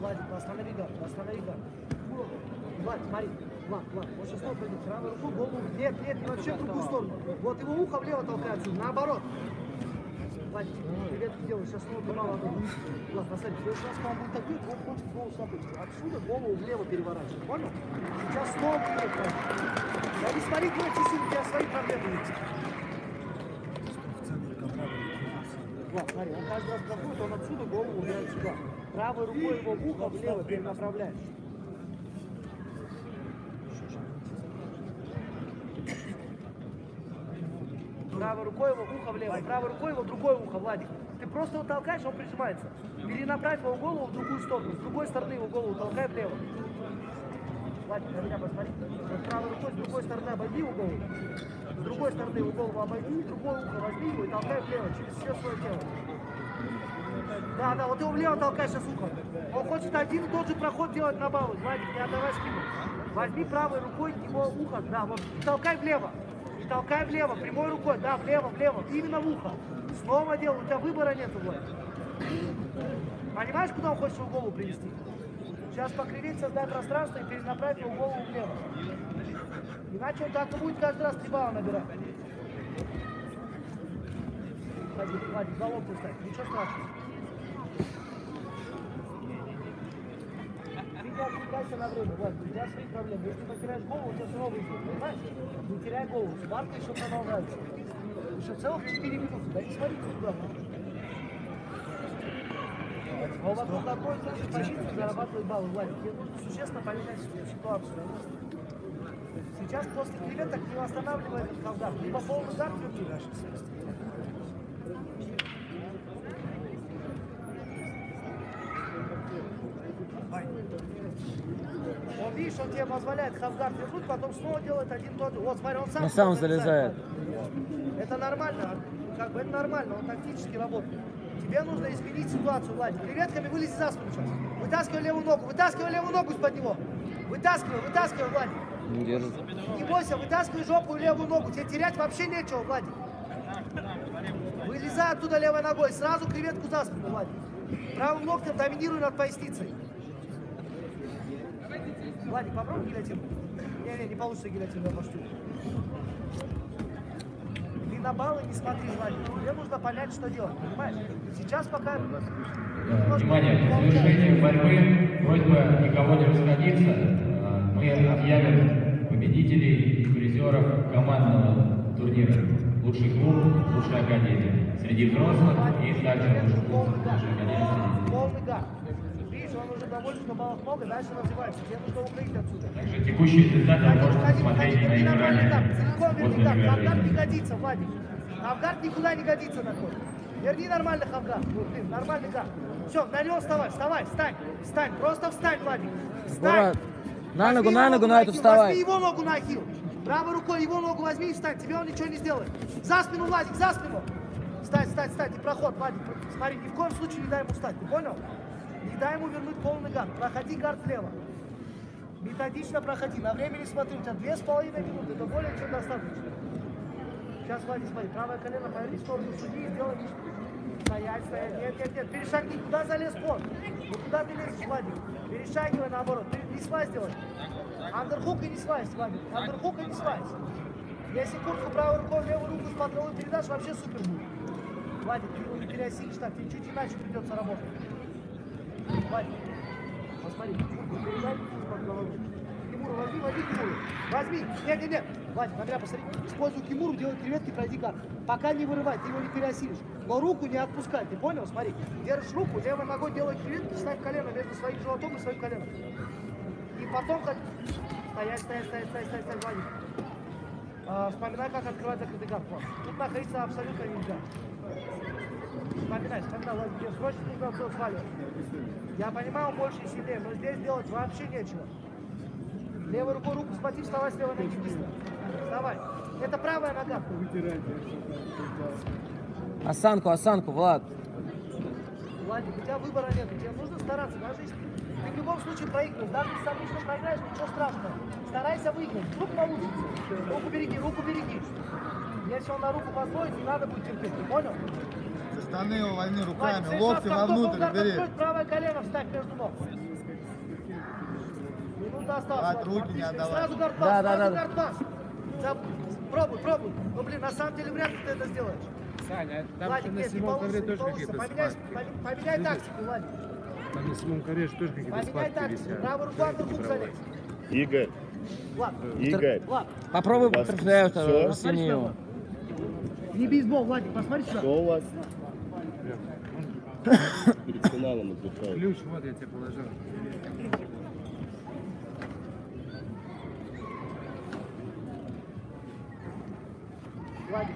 Владик, останови гад, останови гад. Влад, смотри, Влад, Влад, вот сейчас он пойдет, правую руку, голову, нет, нет, не вообще в другую сторону. Вот его ухо влево толкает, наоборот. Владик, привет, ты делаешь, сейчас снова мало. Влад, на самом деле, в следующий раз, когда он будет так бить, он хочет голову снапыть. Отсюда голову влево переворачивать, понял? Сейчас снова вперед. Да не смотри, короче, если у тебя свои проблемы есть. Влад, смотри, он каждый раз проходит, он отсюда голову убирает сюда. Правой рукой его в ухо влево перенаправляешь. Правой рукой его в ухо влево, правой рукой его в другое ухо, Владик. Ты просто его толкаешь, он прижимается. Перенаправь его голову в другую сторону, с другой стороны его голову толкай влево. Владик, на меня посмотри. Правой рукой с другой стороны обойди его голову. С другой стороны его голову обойди, другое ухо возьми его и толкай влево через все свое тело. Да, да, вот его влево толкай сейчас ухо. Он хочет один и тот же проход делать на балу. Владик, не отдавай спину. Возьми правой рукой его ухо, да, вот, и толкай влево. И толкай влево, прямой рукой, да, влево, влево, именно в ухо. Снова делай, у тебя выбора нет, Владик. Понимаешь, куда он хочет его голову привести? Сейчас покривить, создай пространство и перенаправь его голову влево. Иначе он так и будет каждый раз три балла набирать. Владик, Владик, за локти встать, ничего страшного. Ты отвлекайся на время, Владик, у тебя свои проблемы. Если ты потеряешь голову, у тебя снова выйдет, понимаешь? Не теряй голову, сварка еще продолжается. Еще целых четыре минуты, да не смотри туда. А у вас вот такой тоже позиции зарабатывает баллы, Владик. Тебе нужно существенно поменять ситуацию. Сейчас после креветок не восстанавливает колдар. Либо полный удар крюки даже. Он, видишь, он тебе позволяет хавдар вернуть, потом снова делает один тот. Вот, смотри, он сам, он сам залезает. Это нормально, как бы это нормально, он тактически работает. Тебе нужно изменить ситуацию, Владик. Креветками вылези за спину сейчас. Вытаскивай левую ногу, вытаскивай левую ногу из-под него. Вытаскивай, вытаскивай, Владик. Не держит. Не бойся, вытаскивай жопу и левую ногу. Тебе терять вообще нечего, Владик. Вылезай оттуда левой ногой. Сразу креветку за спину, Владик. Правым локтем доминируй над поясницей. Владик, попробуй гильотину. Не-не, не получится гильотину, я пошлю. Ты на баллы не смотри, Владик. Тебе нужно понять, что делать, понимаешь? Сейчас пока... Внимание, в завершении борьбы просьба никого не расходиться. Мы объявим победителей и призеров командного турнира. Лучший клуб, лучшая академия. Среди взрослых и также лучший клуб, лучшая академия. Видишь, он уже довольно на баллах много, дальше развивается. Тебе нужно укрыть отсюда. Также текущие результаты можно посмотреть на экране. Целиком верни так. Хавгард не годится, Владик. Хавгард никуда не годится такой. Верни нормально хавгард. Нормальный гард. Все, на него вставай, вставай, встань. Встань, просто встань, Владик. Встань. На ногу, на ногу, на эту вставай. Возьми его ногу на ахилл. Правой рукой его ногу возьми и встань. Тебе он ничего не сделает. За спину, Владик, за спину. Встань, встань, встань. И проход, Владик. Смотри, ни в коем случае не дай ему встать. Ты понял? Не дай ему вернуть полный гард. Проходи гард влево. Методично проходи. На время не смотри. У тебя две с половиной минуты. Это более чем достаточно. Сейчас, Владик, смотри. Правое колено поверни в сторону судьи и сделай мишку. Стоять, стоять. Нет, нет, нет. Перешагни. Куда залез пор? Ну, куда ты лезешь, Владик? Перешагивай наоборот. Ты не свайс делай. Андерхук и не свайс, Владик. Андерхук и не свайс. Если куртку правой рукой, левую руку с подголовой передашь, вообще супер будет. Владик, ты его не переосилишь так. Тебе чуть иначе придется работать. Владик, посмотри, куртку передай, куртку под головой. Кимур, возьми, возьми, Кимур. Возьми. Нет, нет, нет. Владик, на меня посмотри. Используй Кимур, делай креветки, пройди гард. Пока не вырывай, ты его не переосилишь. Но руку не отпускай, ты понял? Смотри, держишь руку, левой ногой делай креветки, ставь колено между своим животом и своим коленом. И потом как... Стоять, стоять, стоять, стоять, стоять, стоять, Владик. А, вспоминай, как открывать закрытый гард. Тут находиться абсолютно нельзя. Вспоминай, когда Владик, я срочно не играл, кто свалил. Я понимаю, он больше и сильнее, но здесь делать вообще нечего. Левой рукой руку схвати, вставай с левой ноги быстро. Давай. Это правая нога. Осанку, осанку, Влад. Владик, у тебя выбора нет. Тебе нужно стараться. Даже если ты в любом случае проигрываешь. Даже если сам лично проиграешь, ничего страшного. Старайся выиграть. Вдруг получится. Руку береги, руку береги. Если он на руку позволит, не надо будет терпеть. Ты понял? Со стороны увольни руками, Владик, локти вовнутрь, бери. Правое колено вставь между ног. Минута осталась. От руки не отдавай. Сразу гардпас, да, сразу да, гардпас. Да. Пробуй, пробуй. Ну, блин, на самом деле вряд ли ты это сделаешь. Саня, там Владик, на седьмом ковре тоже какие-то спарки. Поменяй тактику, Владик. Там на седьмом ковре тоже какие-то спарки висят. Правый руку, правый руку залезь. Игорь. Влад. Игорь. Влад. Попробуй потрапляю второго. Не бейсбол, Владик, посмотри сюда. Что у вас? Перед финалом отдыхаю. Ключ, вот я тебе положил. Владик,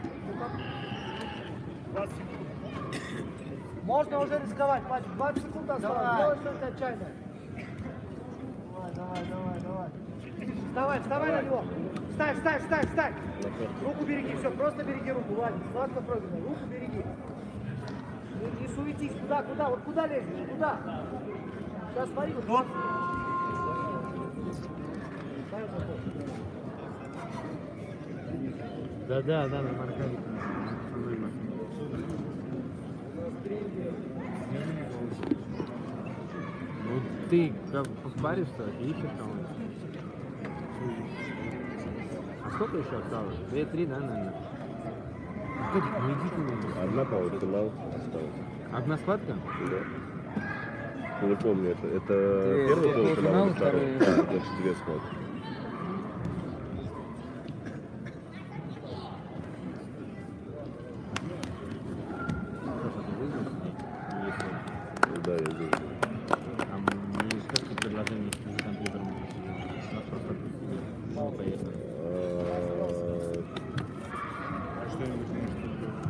можно уже рисковать, Владик. двадцать секунд осталось. Делай что-то отчаянное. Давай, давай, давай, давай. Вставай, вставай на него. Вставь, вставь, вставь, вставь. Руку береги, все, просто береги руку, Владик. Сладко прыгай, руку береги. Не, не суетись, куда, куда, вот куда лезешь, куда? Сейчас смотри, вот. Вот. Да, да, да, на маркане. Ну ты как поспаришься, и ищешь кого-то. А сколько еще осталось? две-три, да, наверное? Котик, ну иди ты на. Одна полуфинал осталась. Одна схватка? Да. Не помню, это, это первый полуфинал и второй. Значит, две схватки. Да, я вижу. Там не сколько предложений с компьютером. У нас просто мало поездок.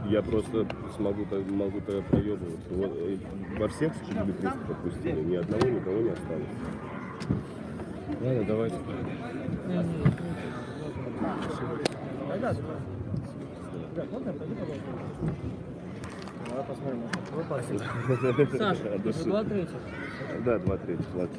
Я просто смогу, могу тогда проебываться. Вот, во всех четыре креста пропустили, ни одного, никого не осталось. Ладно, давайте. Давай посмотрим. Саша, два третьих. Да, два третьих, ладно.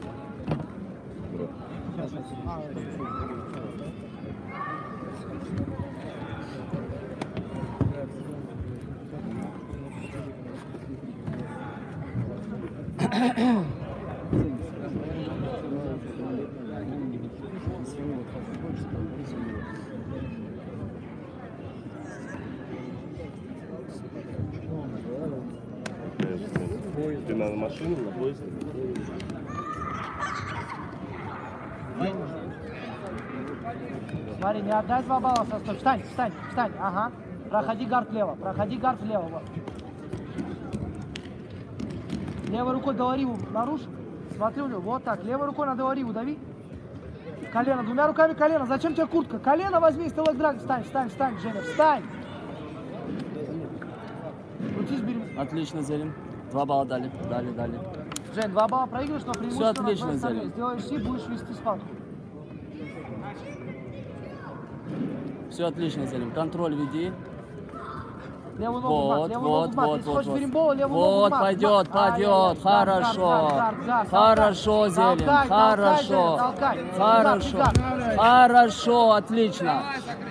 Ты на машине, на поезде? Смотри, не отдай два балла со стой. Встань, встань, встань. Ага. Проходи гард лево, проходи гард лево. Левой рукой долариву нарушь. Смотрю, вот так. Левой рукой на долариву дави. Колено, двумя руками колено. Зачем тебе куртка? Колено возьми, стеллэк драг. Встань, встань, встань, Женя, встань. Крутись, бери. Отлично, Зелим. Два балла дали, дали, дали. Жень, два балла проигрываешь, но преимущество. Все отлично, Зелим. Сделаешь и будешь вести спарку. Все отлично, Зелим. Контроль веди. Левую ногу вот, мат, левую вот, ногу мат. Вот, вот, вот. Берембол, вот ногу пойдет, пойдет. А, хорошо. Хорошо, Зелим. Хорошо. Хорошо. Хорошо, отлично.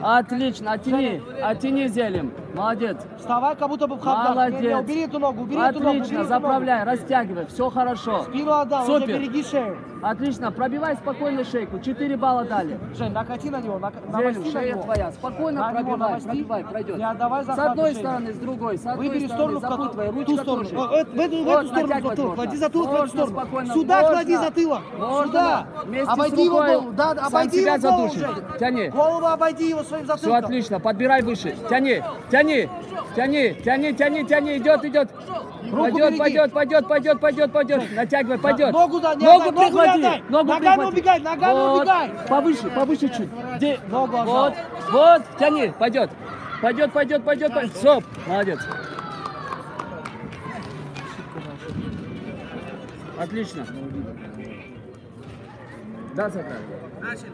Отлично. Оттяни, оттяни, Зелим. Молодец. Вставай, как будто бы в хаб. Молодец. Убери эту ногу, убери эту ногу. Отлично, заправляй, растягивай. Все хорошо. Спину отдал, уже береги шею. Отлично, пробивай спокойно шейку. Четыре балла дали. Жень, накати на него, навости на него. Твоя. Спокойно пробивай, пробивай, пройдет. С одной стороны, с другой, с одной стороны, запутывай, ручка тоже. В эту сторону затылок, клади затылок в эту сторону. Сюда клади затылок, сюда. Обойди его голову, да, обойди его голову, тяни. Голову обойди его своим затылком. Все отлично, подбирай выше, тяни, тяни, тяни, тяни, тяни, тяни, идет, идет. Пойдет, пойдет, пойдет, пойдет, пойдет, пойдет. Натягивай, пойдет. Ногу приклади. Дай, ногу ногами убегай, ногами вот, убегай. Повыше, повыше чуть. Де, ногу вот, вот, тяни, пойдет. Пойдет, пойдет, пойдет, пойдет. Стоп, молодец. Отлично. Да, Захар. Начали.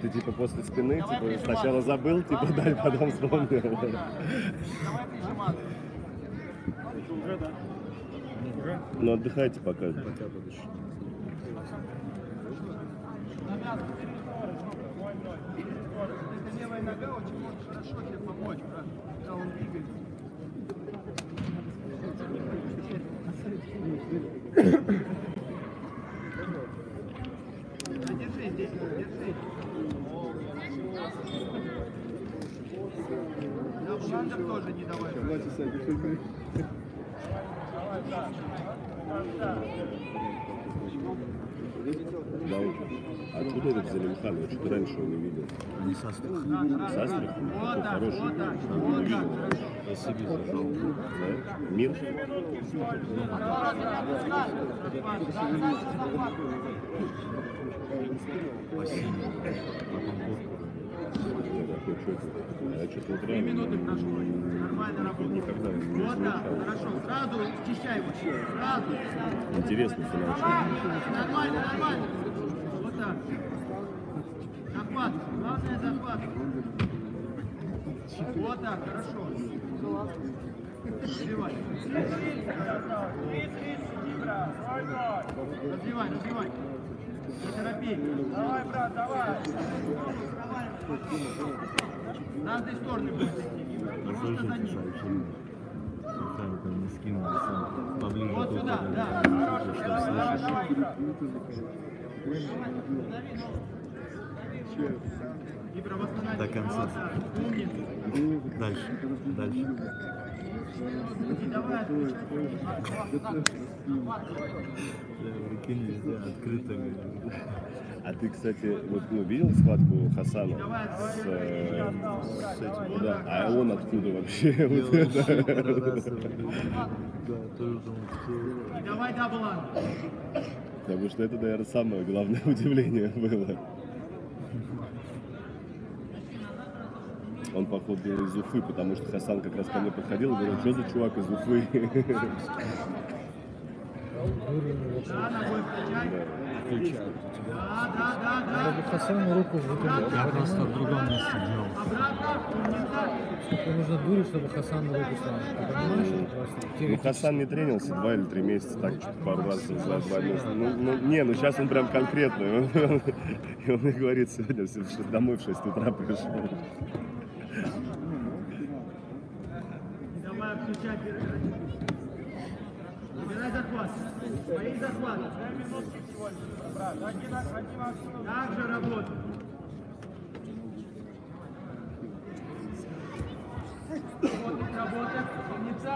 Ты типа после спины, типа сначала забыл, типа дай, потом вспомнил. Давай прижиматься. Уже, да? Ну отдыхайте пока. Эта левая нога очень может хорошо тебе помочь, когда он двигается. Держи здесь, держи. Шандер тоже не давай. Да, откуда этот Зелимхан? Я что-то раньше его не видел. Не с Астрахани. С Астрахани? Вот так, вот так, вот так. Спасибо за жалобу. Мир? Спасибо. Три минуты прошло. Нормально работает. Вот так, хорошо. Сразу счищай его. Сразу. Интересно, что нормально, нормально. Вот так. Захват. Главное захват. Вот так, хорошо. Развивай. Развивай, развивай. Не торопи. Давай, брат, давай. На этой стороне будет идти. Просто за ним. Вот сюда, да. Хорошо, давай, давай, давай. До конца. Дальше, дальше. А ты, кстати, вот, ну, видел схватку Хасана с, э, с этим? Да. А он откуда вообще? Давай даблан. Потому что это, наверное, самое главное удивление было. Он, походу, был из Уфы, потому что Хасан как раз ко мне подходил и говорил, что за чувак из Уфы? Да, ногой включай. Включай. Да, да, да, да. Чтобы Хасан руку выкрутил. Я просто в другом месте делал. Обратно. Нужно дурить, чтобы Хасан руку сам. Ну, Хасан не тренился два или три месяца, так что-то пару раз за два месяца. Ну, ну, не, ну сейчас он прям конкретный. И он мне говорит, сегодня домой в шесть утра пришел. Давай включать. Убирай захват. Свои захваты. Так же работай. Работает, работает. Умница.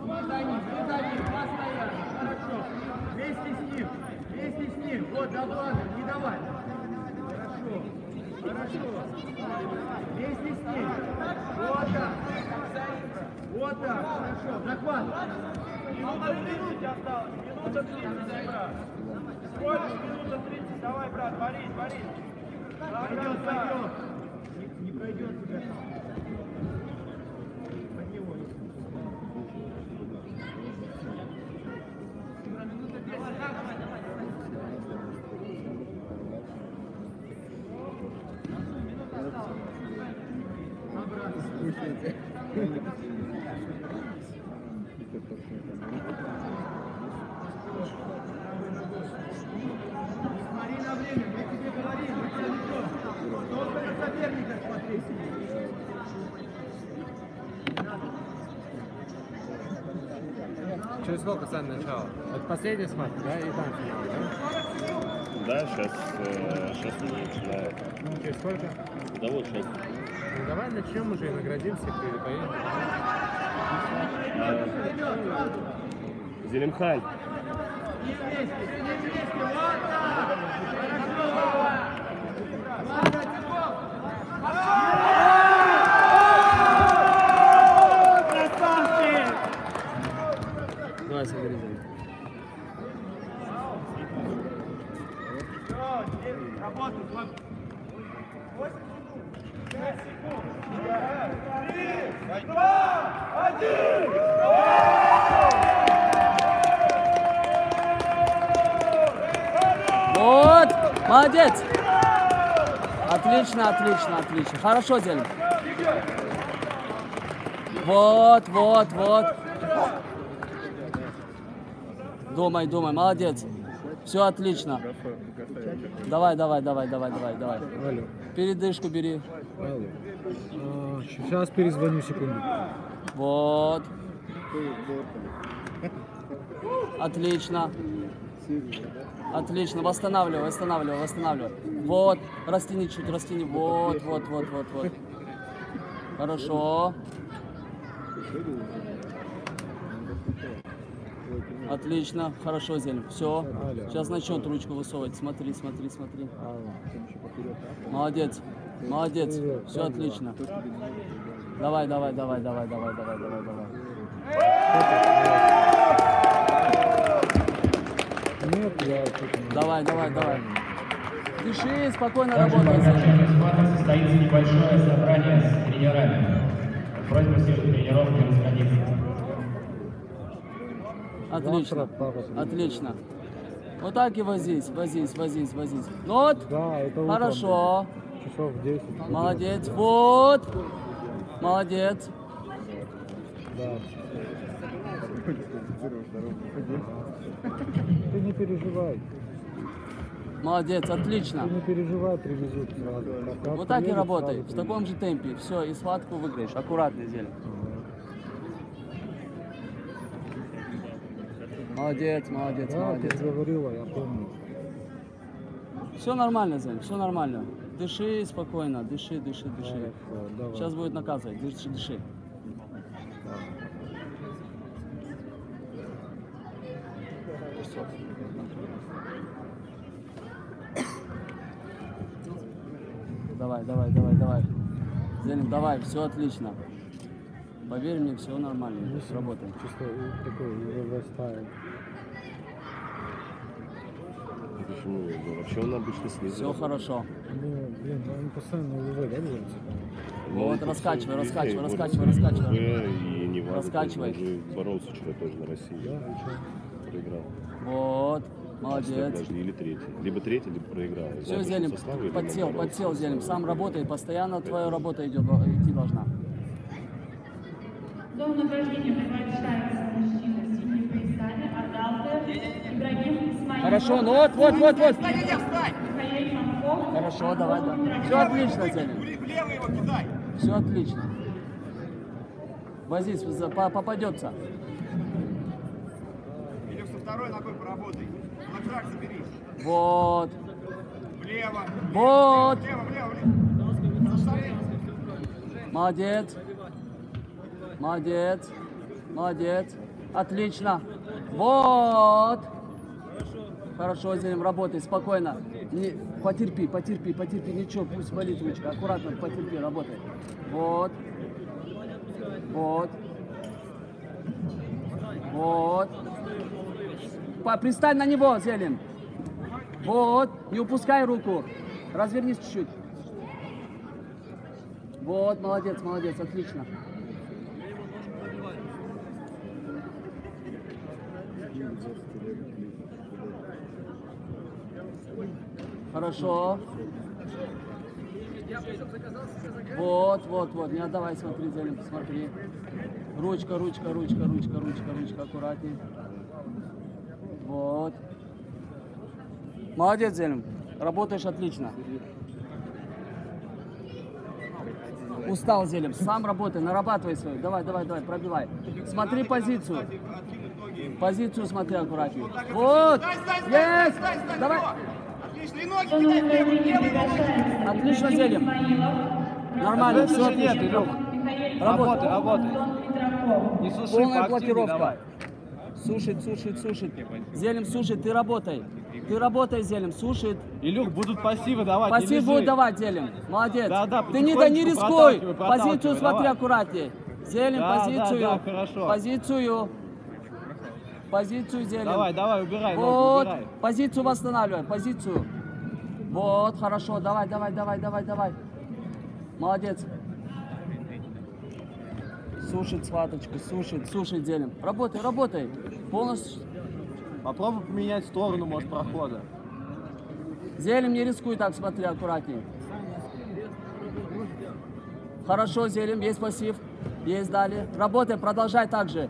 Вот они, вот они, постоянно. Хорошо. Вместе с ним. Вместе с ним. Вот, доблажи, не давай. Хорошо. Хорошо. Вместе с ним. Вот так. Вот так. Хорошо. Захват. Минута тридцать осталось. Минута тридцать, брат. Сколько? Минута тридцать. Давай, брат. Борись, борись. Пойдет, пойдет. Не пройдет тебя. Под него. Минута тридцать. Смотри на время, мы тебе говорим, мы тебя ведем. Только на соперника смотри. Через сколько Сан начал? Это последний смарт, да? И там финал, да? Да, сейчас, э, сейчас не начинает. Ну, через сколько? Да вот сейчас. Ну, давай начнем уже и наградим всех, или поедем. Зелимхан. Не вместе, не вместе, вот так! Хорошо! Ладно, Тимов! Хорошо! Красава! молодец! Отлично, отлично, отлично. Хорошо, Зелим. Вот, вот, вот. Думай, думай, молодец. Все отлично. Давай, давай, давай, давай, давай, давай. Передышку бери. Сейчас перезвоню, секунду. Вот. Отлично. Отлично. Восстанавливай, восстанавливай, восстанавливай. Вот. Растяни чуть, растяни. Вот, вот, вот, вот, вот. Хорошо. Отлично, хорошо, Зелим. Все. Сейчас начнет ручку высовывать. Смотри, смотри, смотри. Молодец, молодец. Все отлично. Давай, давай, давай, давай, давай, давай, давай, давай. Давай, давай, давай. Дыши, спокойно работай. Состоится небольшое собрание с тренерами. Просьба всех тренеров не расходиться. Отлично, отлично. Вот так и возись, возись, возись, возись. Ну вот, да, это хорошо. Часов десять. Молодец, вот. Молодец. Да. Ты не переживай. Молодец, отлично. Ты не переживай, привезут. Вот так и работай, в таком же темпе. Все, и схватку выиграешь. Аккуратно, Зелим. Молодец, молодец, да, молодец. Ты говорила, я помню. Все нормально, Зелим, все нормально. Дыши спокойно, дыши, дыши, дыши. Давай. Сейчас будет наказывать, дыши, дыши. Давай, давай, давай, давай. Зелим, давай, все отлично. Поверь мне, все нормально, здесь работает. Чисто такой возрастает. Почему? Вообще он обычно снизу. Все хорошо. Блин, блин, он постоянно вываливается. Вот, раскачивай, раскачивай, раскачивай, раскачивай. Раскачивай. Он уже боролся вчера тоже на России. Да, проиграл. Вот, молодец. Или третий. Либо третий, либо проиграл. Все, Зелим, подсел, подсел, Зелим. Сам работай, постоянно твоя работа идет, идти должна. До награждения приглашается мужчина с синими поясами, Адалте, Ибрагим Исмаилов. Хорошо, ну вот, вот, вот, вот. Хорошо, давай, давай. Все отлично, Зелим. Все отлично. Возись, попадется. Или со второй ногой поработай. На трак забери. Вот. Влево. Вот. Влево, влево, влево. Молодец. Молодец, молодец, отлично, вот, хорошо, Зелим, работай, спокойно, не, потерпи, потерпи, потерпи, ничего, пусть болит ручка, аккуратно, потерпи, работай, вот, вот, вот, пристань на него, Зелим, вот, не упускай руку, развернись чуть-чуть, вот, молодец, молодец, отлично. Хорошо. Вот, вот, вот. Не отдавай, смотри, Зелим, смотри. Ручка, ручка, ручка, ручка, ручка, ручка, аккуратней. Вот. Молодец, Зелим. Работаешь отлично. Устал, Зелим. Сам работай, нарабатывай свою. Давай, давай, давай, пробивай. Смотри позицию. Позицию смотри аккуратнее. Вот! Есть! Давай! Отлично, Зелим. Нормально, все отлично, Лёх. Работай, работай. Полная блокировка. Сушит, сушит, сушит. Зелим, сушит, ты работай. Ты работай, Зелим, сушит. Илюх, будут пассивы давать. Пассив будут давать, Зелим. Молодец. Да, да, ты не, да, не рискуй. Позицию смотри аккуратнее. Зелим, да, позицию. Да, да, позицию. Позицию, Зелим. Давай, давай, убирай. Вот, убирай. Позицию восстанавливай, позицию. Вот, хорошо, давай, давай, давай, давай, давай. Молодец. Сушит схваточку, сушит, сушит, Зелим. Работай, работай. Полностью. Попробуй поменять сторону, может, прохода. Зелим, не рискуй так, смотри, аккуратнее. Хорошо, Зелим, есть пассив. Есть, дали. Работай, продолжай так же.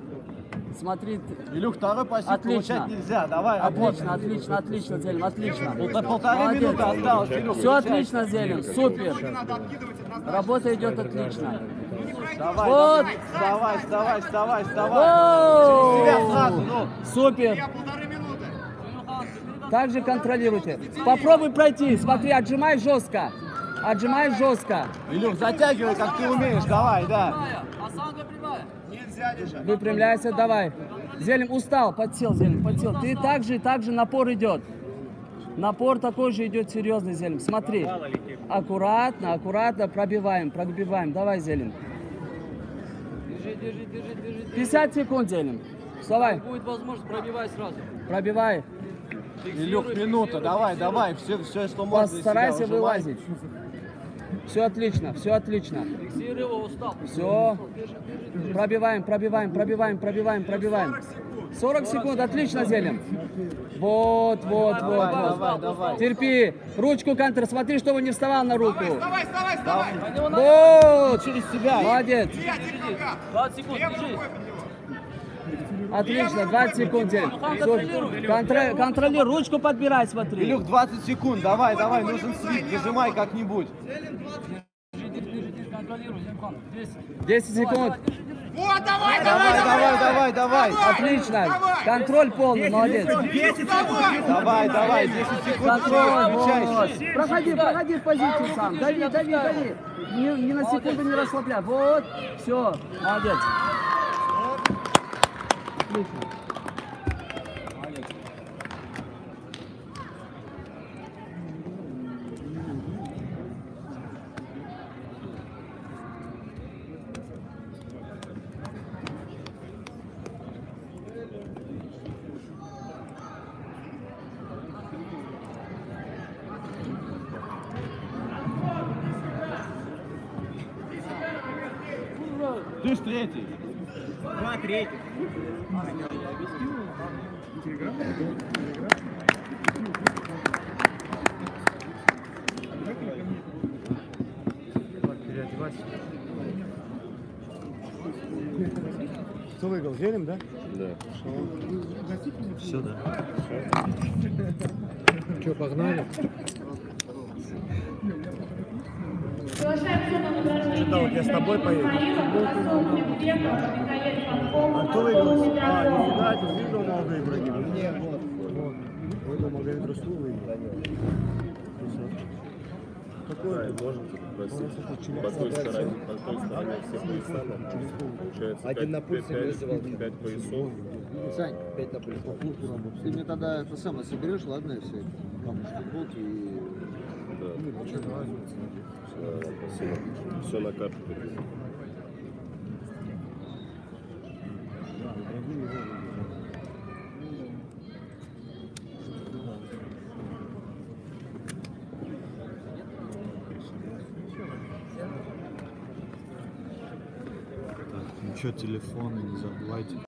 Смотри. Илюх, второй пассив отлично. Получать нельзя. Давай, отлично, отлично, отлично, Зелим, отлично. Это полторы минуты осталось, Илюх. Все отлично, Зелим, супер. Работа идет отлично. Давай, вот. Давай, давай, давай, давай. Супер. Также контролируйте. Попробуй пройти. Смотри, отжимай жестко. Отжимай жестко. Илюх, затягивай, как ты умеешь. Давай, да. Выпрямляйся, давай. Зелим устал, подсел, Зелим, подсел. Ты также, также напор идет. Напор такой же идет серьезный, Зелим. Смотри. Аккуратно, аккуратно пробиваем, пробиваем. Давай, Зелим. пятьдесят секунд, Зелим. Вставай. Будет возможность, пробивай сразу. Пробивай. Илюх, минута, давай, давай, все, все, что можно. Постарайся вылазить. Все отлично, все отлично. Все. Пробиваем, пробиваем, пробиваем, пробиваем, пробиваем. сорок секунд, отлично, Зелим. Вот, вот, вот, вот. Терпи. Ручку контр, смотри, чтобы не вставал на руку. Вставай, вставай, вставай. Вот, через себя. Молодец. двадцать секунд, отлично, двадцать секунд. Контр... Контролируй, ручку подбирай, смотри. Илюх, двадцать секунд, давай, давай, нужен свит, нажимай как-нибудь. десять секунд. Вот, давай, давай, давай, давай, давай. Отлично, контроль полный, молодец. Давай, давай, десять секунд. Проходи, проходи в позицию сам. Дави, дави, дави. Ни на секунду не расслабляй. Вот, все, молодец. Отлично. Ты ж третий. Два третий. Кто выиграл? Зелим, да? Да. Все, да. Че, погнали? Что-то вот я с тобой поеду. А кто выиграл? А, нифига, ты выиграл молодые враги? Нет, вот. Выиграл Магомед Расул, выиграл. Какой? Можно попросить. По той стороне, по той стороне, все пояса нам. Получается, один на пульсе вызывал. Пять поясов. Сань, пять на пульсе. Ты мне тогда это самое соберешь, ладно, и все. Там штукболки и... Да. Спасибо. Все на карту. Так, ничего, телефоны не забывайте.